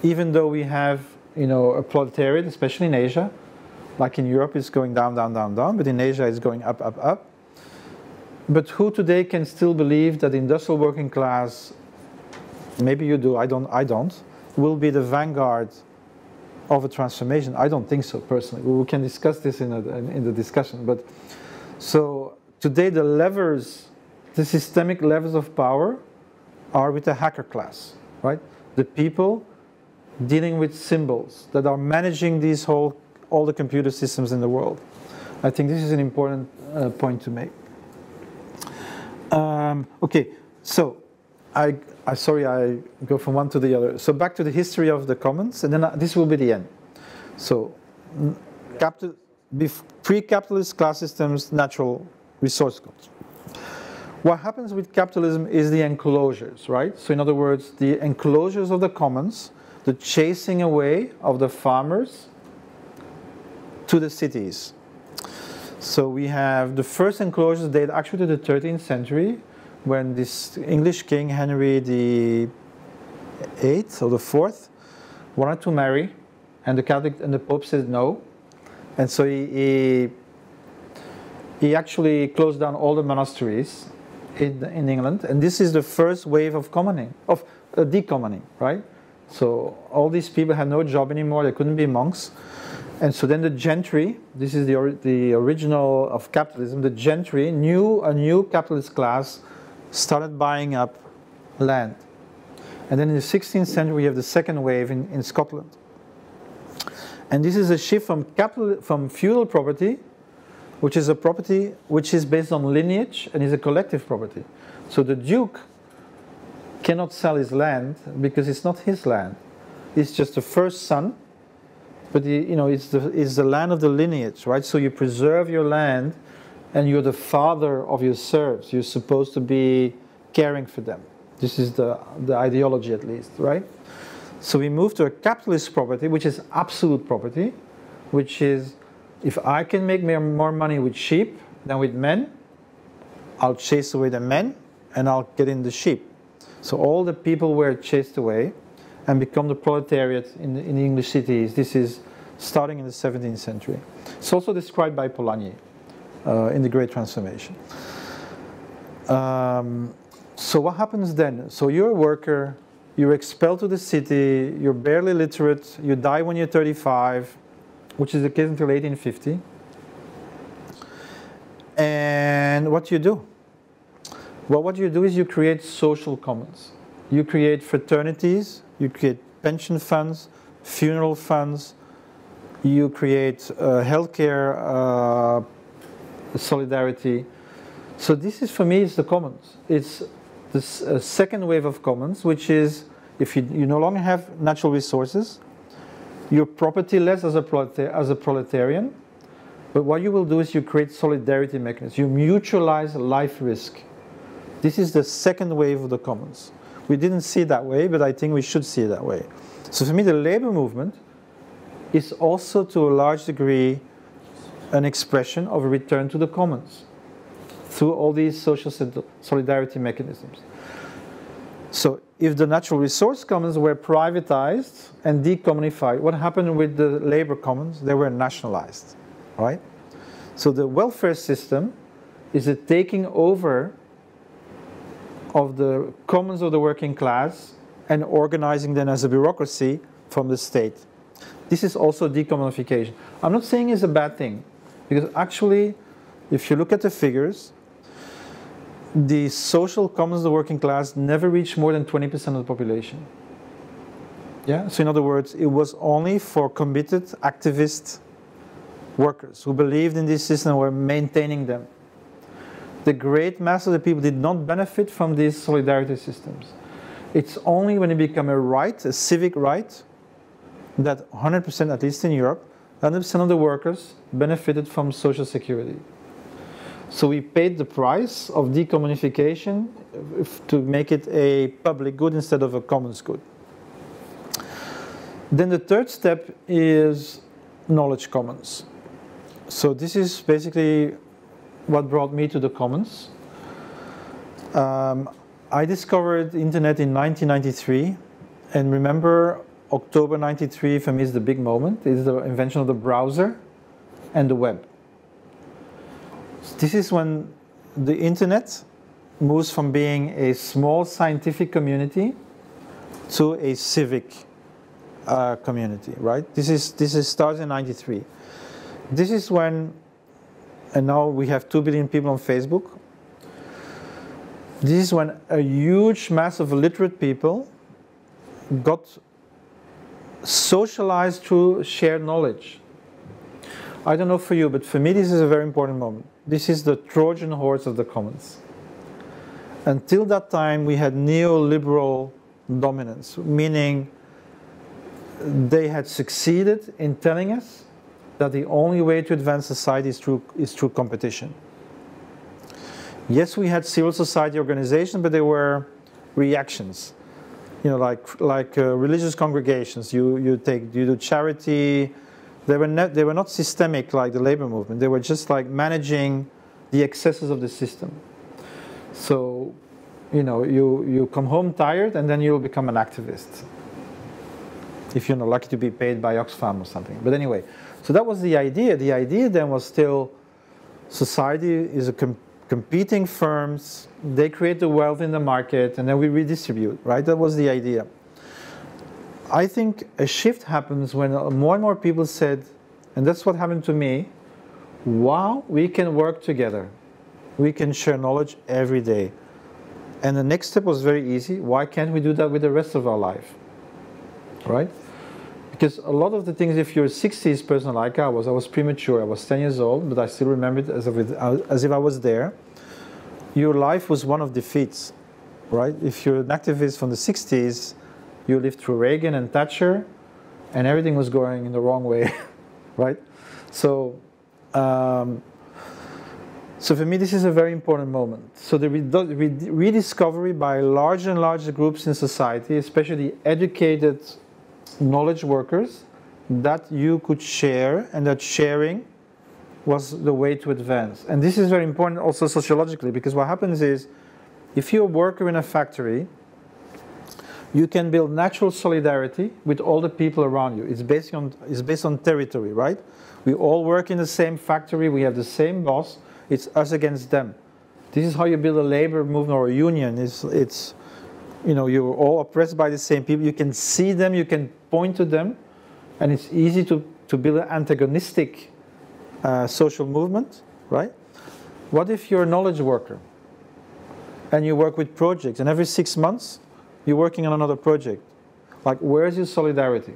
even though we have a proletariat, especially in Asia, like in Europe it's going down, down, down, down, but in Asia it's going up, up, up. But who today can still believe that the industrial working class, maybe you do, I don't, will be the vanguard of a transformation? I don't think so, personally. We can discuss this in the discussion. But so today the levers, the systemic levers of power are with the hacker class, right? The people dealing with symbols that are managing these all the computer systems in the world. I think this is an important point to make. Okay, so sorry, I go from one to the other. So back to the history of the commons, and then this will be the end. So pre-capitalist class systems, natural resource goods. What happens with capitalism is the enclosures, right? So in other words, the enclosures of the commons, the chasing away of the farmers to the cities. So we have the first enclosures date actually to the 13th century, when this English king, Henry the 8th or the 4th, wanted to marry, and the Catholic and the Pope said no, and so he actually closed down all the monasteries in England, and this is the first wave of commoning, of decommoning, right? So all these people had no job anymore; they couldn't be monks. And so then the gentry, this is the original of capitalism, the gentry, a new capitalist class, started buying up land. And then in the 16th century, we have the second wave in Scotland. And this is a shift from feudal property, which is a property which is based on lineage and is a collective property. So the duke cannot sell his land because it's not his land. It's just the first son. But it's the land of the lineage, right? So you preserve your land, and you're the father of your serfs. You're supposed to be caring for them. This is the ideology, at least, right? So we move to a capitalist property, which is absolute property, which is, if I can make more money with sheep than with men, I'll chase away the men, and I'll get in the sheep. So all the people were chased away and become the proletariat in the English cities. This is starting in the 17th century. It's also described by Polanyi in The Great Transformation. So what happens then? So you're a worker, you're expelled to the city, you're barely literate, you die when you're 35, which is the case until 1850. And what do you do? Well, what you do is you create social commons. You create fraternities, you create pension funds, funeral funds, you create healthcare solidarity. So this is, for me, is the commons. It's the second wave of commons, which is if you no longer have natural resources, you're propertyless as a proletarian, but what you will do is you create solidarity mechanisms. You mutualize life risk. This is the second wave of the commons. We didn't see it that way, but I think we should see it that way. So for me, the labor movement is also, to a large degree, an expression of a return to the commons to all these social solidarity mechanisms. So if the natural resource commons were privatized and decommunified, what happened with the labor commons? They were nationalized, right? So the welfare system is a taking over of the commons of the working class and organizing them as a bureaucracy from the state. This is also decommodification. I'm not saying it's a bad thing, because actually, if you look at the figures, the social commons of the working class never reached more than 20% of the population. Yeah? So in other words, it was only for committed activist workers who believed in this system and were maintaining them. The great mass of the people did not benefit from these solidarity systems. It's only when it became a right, a civic right, that 100%, at least in Europe, 100% of the workers benefited from social security. So we paid the price of decommunification to make it a public good instead of a commons good. Then the third step is knowledge commons. So this is basically what brought me to the commons. I discovered the internet in 1993, and remember, October 93 for me is the big moment. It's the invention of the browser and the web. This is when the internet moves from being a small scientific community to a civic community, right? This starts in 93. This is when, and now we have 2 billion people on Facebook. This is when a huge mass of literate people got socialized through shared knowledge. I don't know for you, but for me this is a very important moment. This is the Trojan horse of the commons. Until that time we had neoliberal dominance, meaning they had succeeded in telling us that the only way to advance society is through competition. Yes, we had civil society organizations, but they were reactions. You know, like religious congregations, you do charity. They were not systemic like the labor movement. They were just like managing the excesses of the system. So, you know, you come home tired and then you'll become an activist, if you're not lucky to be paid by Oxfam or something. But anyway, so that was the idea. The idea then was still society is a competing firms, they create the wealth in the market, and then we redistribute, right? That was the idea. I think a shift happens when more and more people said, and that's what happened to me, wow, we can work together. We can share knowledge every day. And the next step was very easy. Why can't we do that with the rest of our life, right? Because a lot of the things, if you're a 60s person like I was premature, I was 10 years old, but I still remember it as if I was there. Your life was one of defeats, right? If you're an activist from the 60s, you lived through Reagan and Thatcher, and everything was going in the wrong way, right? So, so for me, this is a very important moment. So the rediscovery by larger and larger groups in society, especially educated knowledge workers, that you could share, and that sharing was the way to advance. And this is very important also sociologically, because what happens is, if you're a worker in a factory, you can build natural solidarity with all the people around you. It's based on territory, right? We all work in the same factory, we have the same boss, it's us against them. This is how you build a labor movement or a union. It's you know, you're all oppressed by the same people. You can see them, you can point to them, and it's easy to build an antagonistic social movement, right? What if you're a knowledge worker and you work with projects, and every 6 months you're working on another project? Like, where's your solidarity?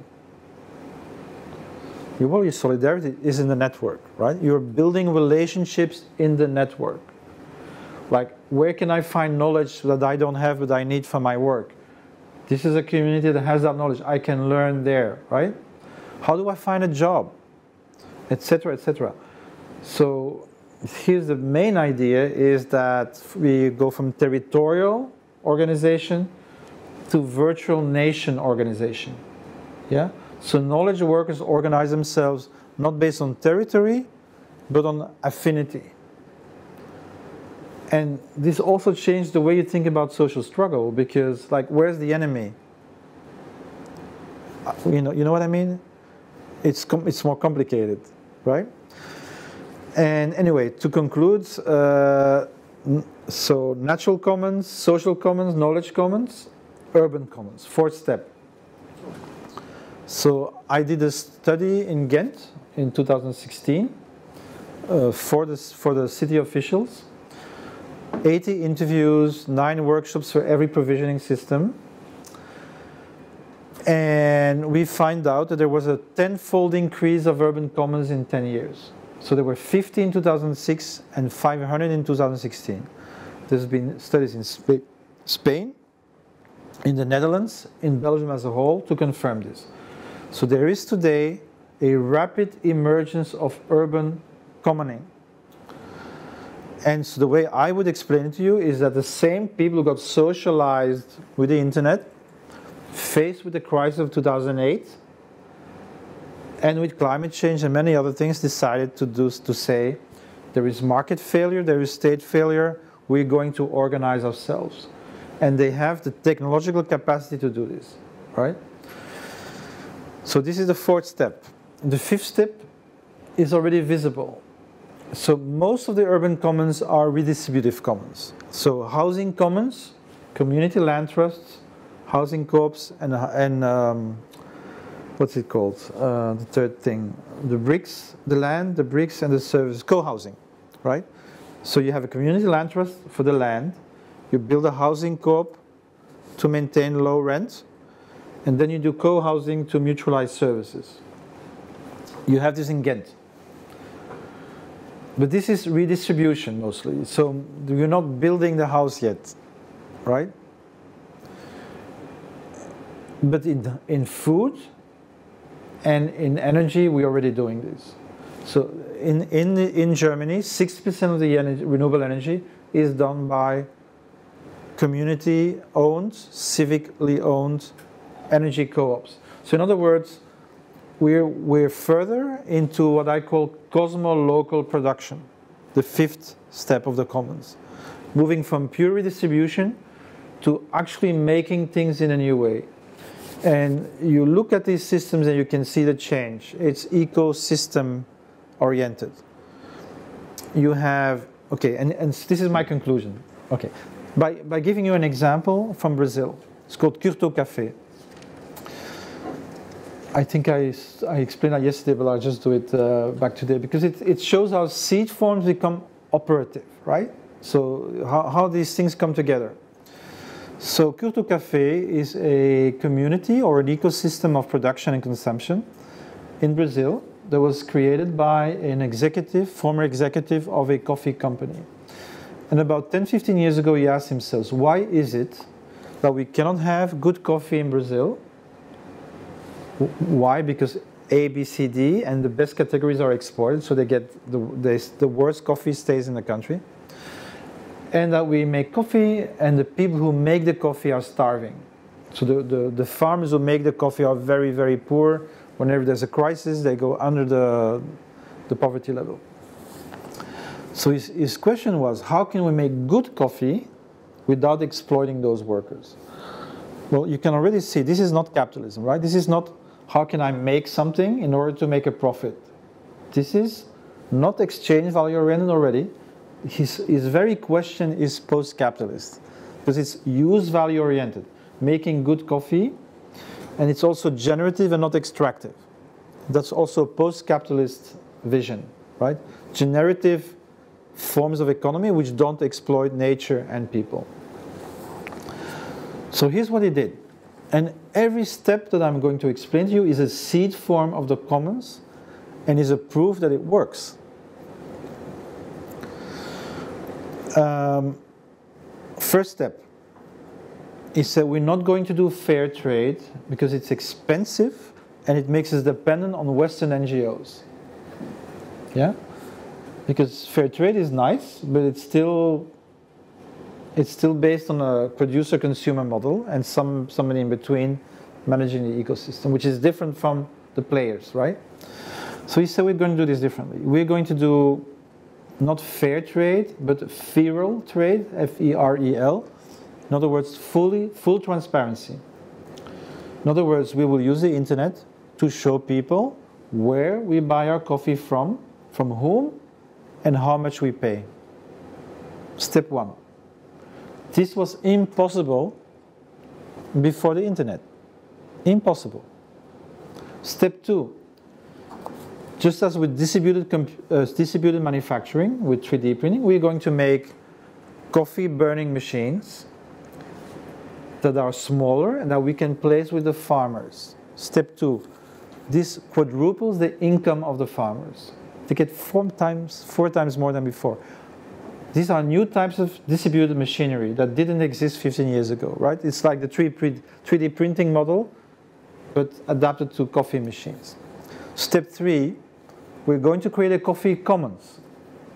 Well, your solidarity is in the network, right? You're building relationships in the network. Like, where can I find knowledge that I don't have but I need for my work? This is a community that has that knowledge. I can learn there, right? How do I find a job? Etc., etc. So here's the main idea, is that we go from territorial organization to virtual nation organization. Yeah? So knowledge workers organize themselves not based on territory, but on affinity. And this also changed the way you think about social struggle, because, like, where's the enemy? You know what I mean? It's more complicated, right? And anyway, to conclude, so natural commons, social commons, knowledge commons, urban commons, fourth step. So I did a study in Ghent in 2016 for the city officials. 80 interviews, 9 workshops for every provisioning system. And we find out that there was a 10-fold increase of urban commons in 10 years. So there were 50 in 2006 and 500 in 2016. There's been studies in Spain, in the Netherlands, in Belgium as a whole to confirm this. So there is today a rapid emergence of urban commoning. And so the way I would explain it to you is that the same people who got socialized with the internet, faced with the crisis of 2008, and with climate change and many other things, decided to say, there is market failure, there is state failure, we're going to organize ourselves. And they have the technological capacity to do this, right? So this is the fourth step. The fifth step is already visible. So most of the urban commons are redistributive commons. So housing commons, community land trusts, housing co-ops, and what's it called? The third thing, the bricks, the land, the bricks, and the service, co-housing, right? So you have a community land trust for the land, you build a housing co-op to maintain low rent, and then you do co-housing to mutualize services. You have this in Ghent. But this is redistribution mostly, so you're not building the house yet, right? But in food and in energy, we're already doing this. So in Germany, 60% of the energy, renewable energy is done by community-owned, civically owned energy co-ops. So in other words, we're further into what I call cosmo-local production, the fifth step of the commons, moving from pure redistribution to actually making things in a new way. And you look at these systems and you can see the change. It's ecosystem oriented. You have, okay, and this is my conclusion. Okay, by giving you an example from Brazil, it's called Curto Café. I think I explained that yesterday, but I'll just do it back today, because it shows how seed forms become operative, right? So how these things come together. So Curto Café is a community or an ecosystem of production and consumption in Brazil that was created by an executive, former executive of a coffee company. And about 10, 15 years ago, he asked himself, why is it that we cannot have good coffee in Brazil? Why? Because A, B, C, D, and the best categories are exported, so they get the worst coffee stays in the country. And that we make coffee, and the people who make the coffee are starving. So the farmers who make the coffee are very, very poor. Whenever there's a crisis, they go under the poverty level. So his question was, how can we make good coffee without exploiting those workers? Well, you can already see this is not capitalism, right? This is not how can I make something in order to make a profit. This is not exchange value oriented already. His very question is post-capitalist, because it's use value oriented, making good coffee, and it's also generative and not extractive. That's also post-capitalist vision, right? Generative forms of economy which don't exploit nature and people. So here's what he did. And every step that I'm going to explain to you is a seed form of the commons and is a proof that it works. First step, he said we're not going to do fair trade because it's expensive and it makes us dependent on Western NGOs. Yeah? Because fair trade is nice, but it's still based on a producer-consumer model and somebody in between managing the ecosystem, which is different from the players, right? So he said we're going to do this differently. We're going to do not fair trade, but feral trade, F-E-R-E-L. In other words, full transparency. In other words, we will use the internet to show people where we buy our coffee from whom, and how much we pay. Step one. This was impossible before the internet. Impossible. Step two. Just as with distributed manufacturing, with 3D printing, we're going to make coffee burning machines that are smaller and that we can place with the farmers. Step two. This quadruples the income of the farmers. They get four times more than before. These are new types of distributed machinery that didn't exist 15 years ago, right? It's like the 3D printing model, but adapted to coffee machines. Step three, we're going to create a coffee commons,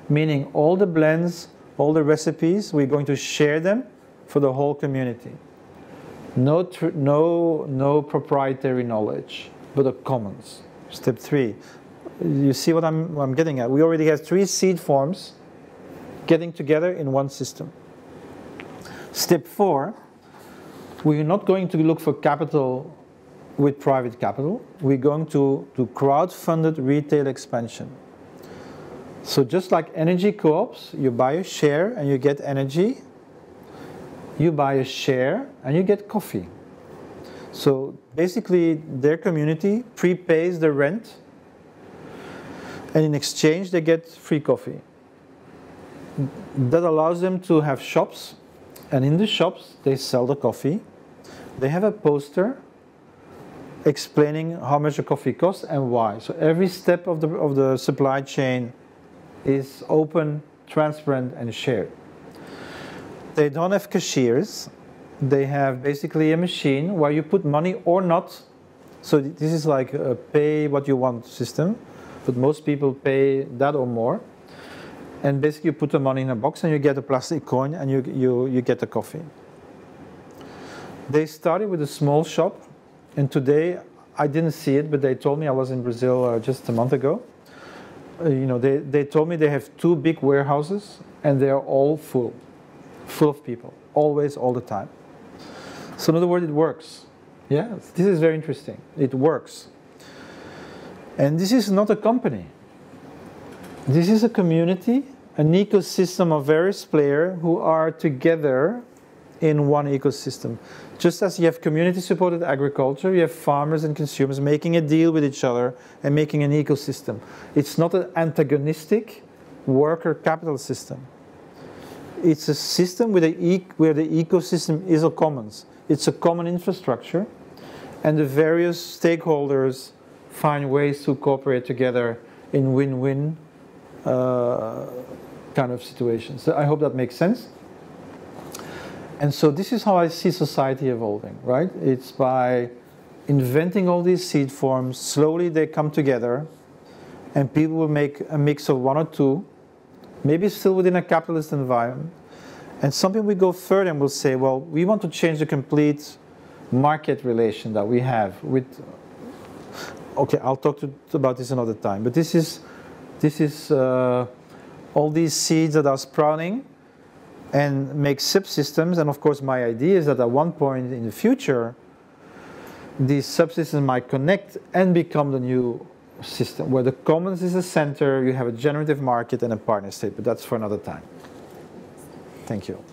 meaning all the blends, all the recipes, we're going to share them for the whole community. No proprietary knowledge, but a commons. Step three. You see what I'm getting at. We already have three seed forms getting together in one system. Step four, we're not going to look for capital with private capital. We're going to do crowd-funded retail expansion. So just like energy co-ops, you buy a share and you get energy. You buy a share and you get coffee. So basically their community prepays the rent, and in exchange they get free coffee. That allows them to have shops, and in the shops they sell the coffee. They have a poster explaining how much the coffee costs and why. So every step of the supply chain is open, transparent and shared. They don't have cashiers. They have basically a machine where you put money or not. So this is like a pay what you want system. But most people pay that or more, and basically you put the money in a box and you get a plastic coin and you get the coffee. They started with a small shop, and today, I didn't see it, but they told me, I was in Brazil just a month ago, you know, they told me they have two big warehouses and they are all full of people, always, all the time. So in other words, it works. Yeah, this is very interesting. It works. And this is not a company. This is a community, an ecosystem of various players who are together in one ecosystem. Just as you have community-supported agriculture, you have farmers and consumers making a deal with each other and making an ecosystem. It's not an antagonistic worker capital system. It's a system where the ecosystem is a commons. It's a common infrastructure, and the various stakeholders find ways to cooperate together in win-win kind of situations. So I hope that makes sense. And so this is how I see society evolving, right? It's by inventing all these seed forms. Slowly they come together, and people will make a mix of one or two, maybe still within a capitalist environment. And some people will go further and will say, well, we want to change the complete market relation that we have with. Okay, I'll talk about this another time. But this is all these seeds that are sprouting and make subsystems. And of course, my idea is that at one point in the future, these subsystems might connect and become the new system, where the commons is a center, you have a generative market and a partner state. But that's for another time. Thank you.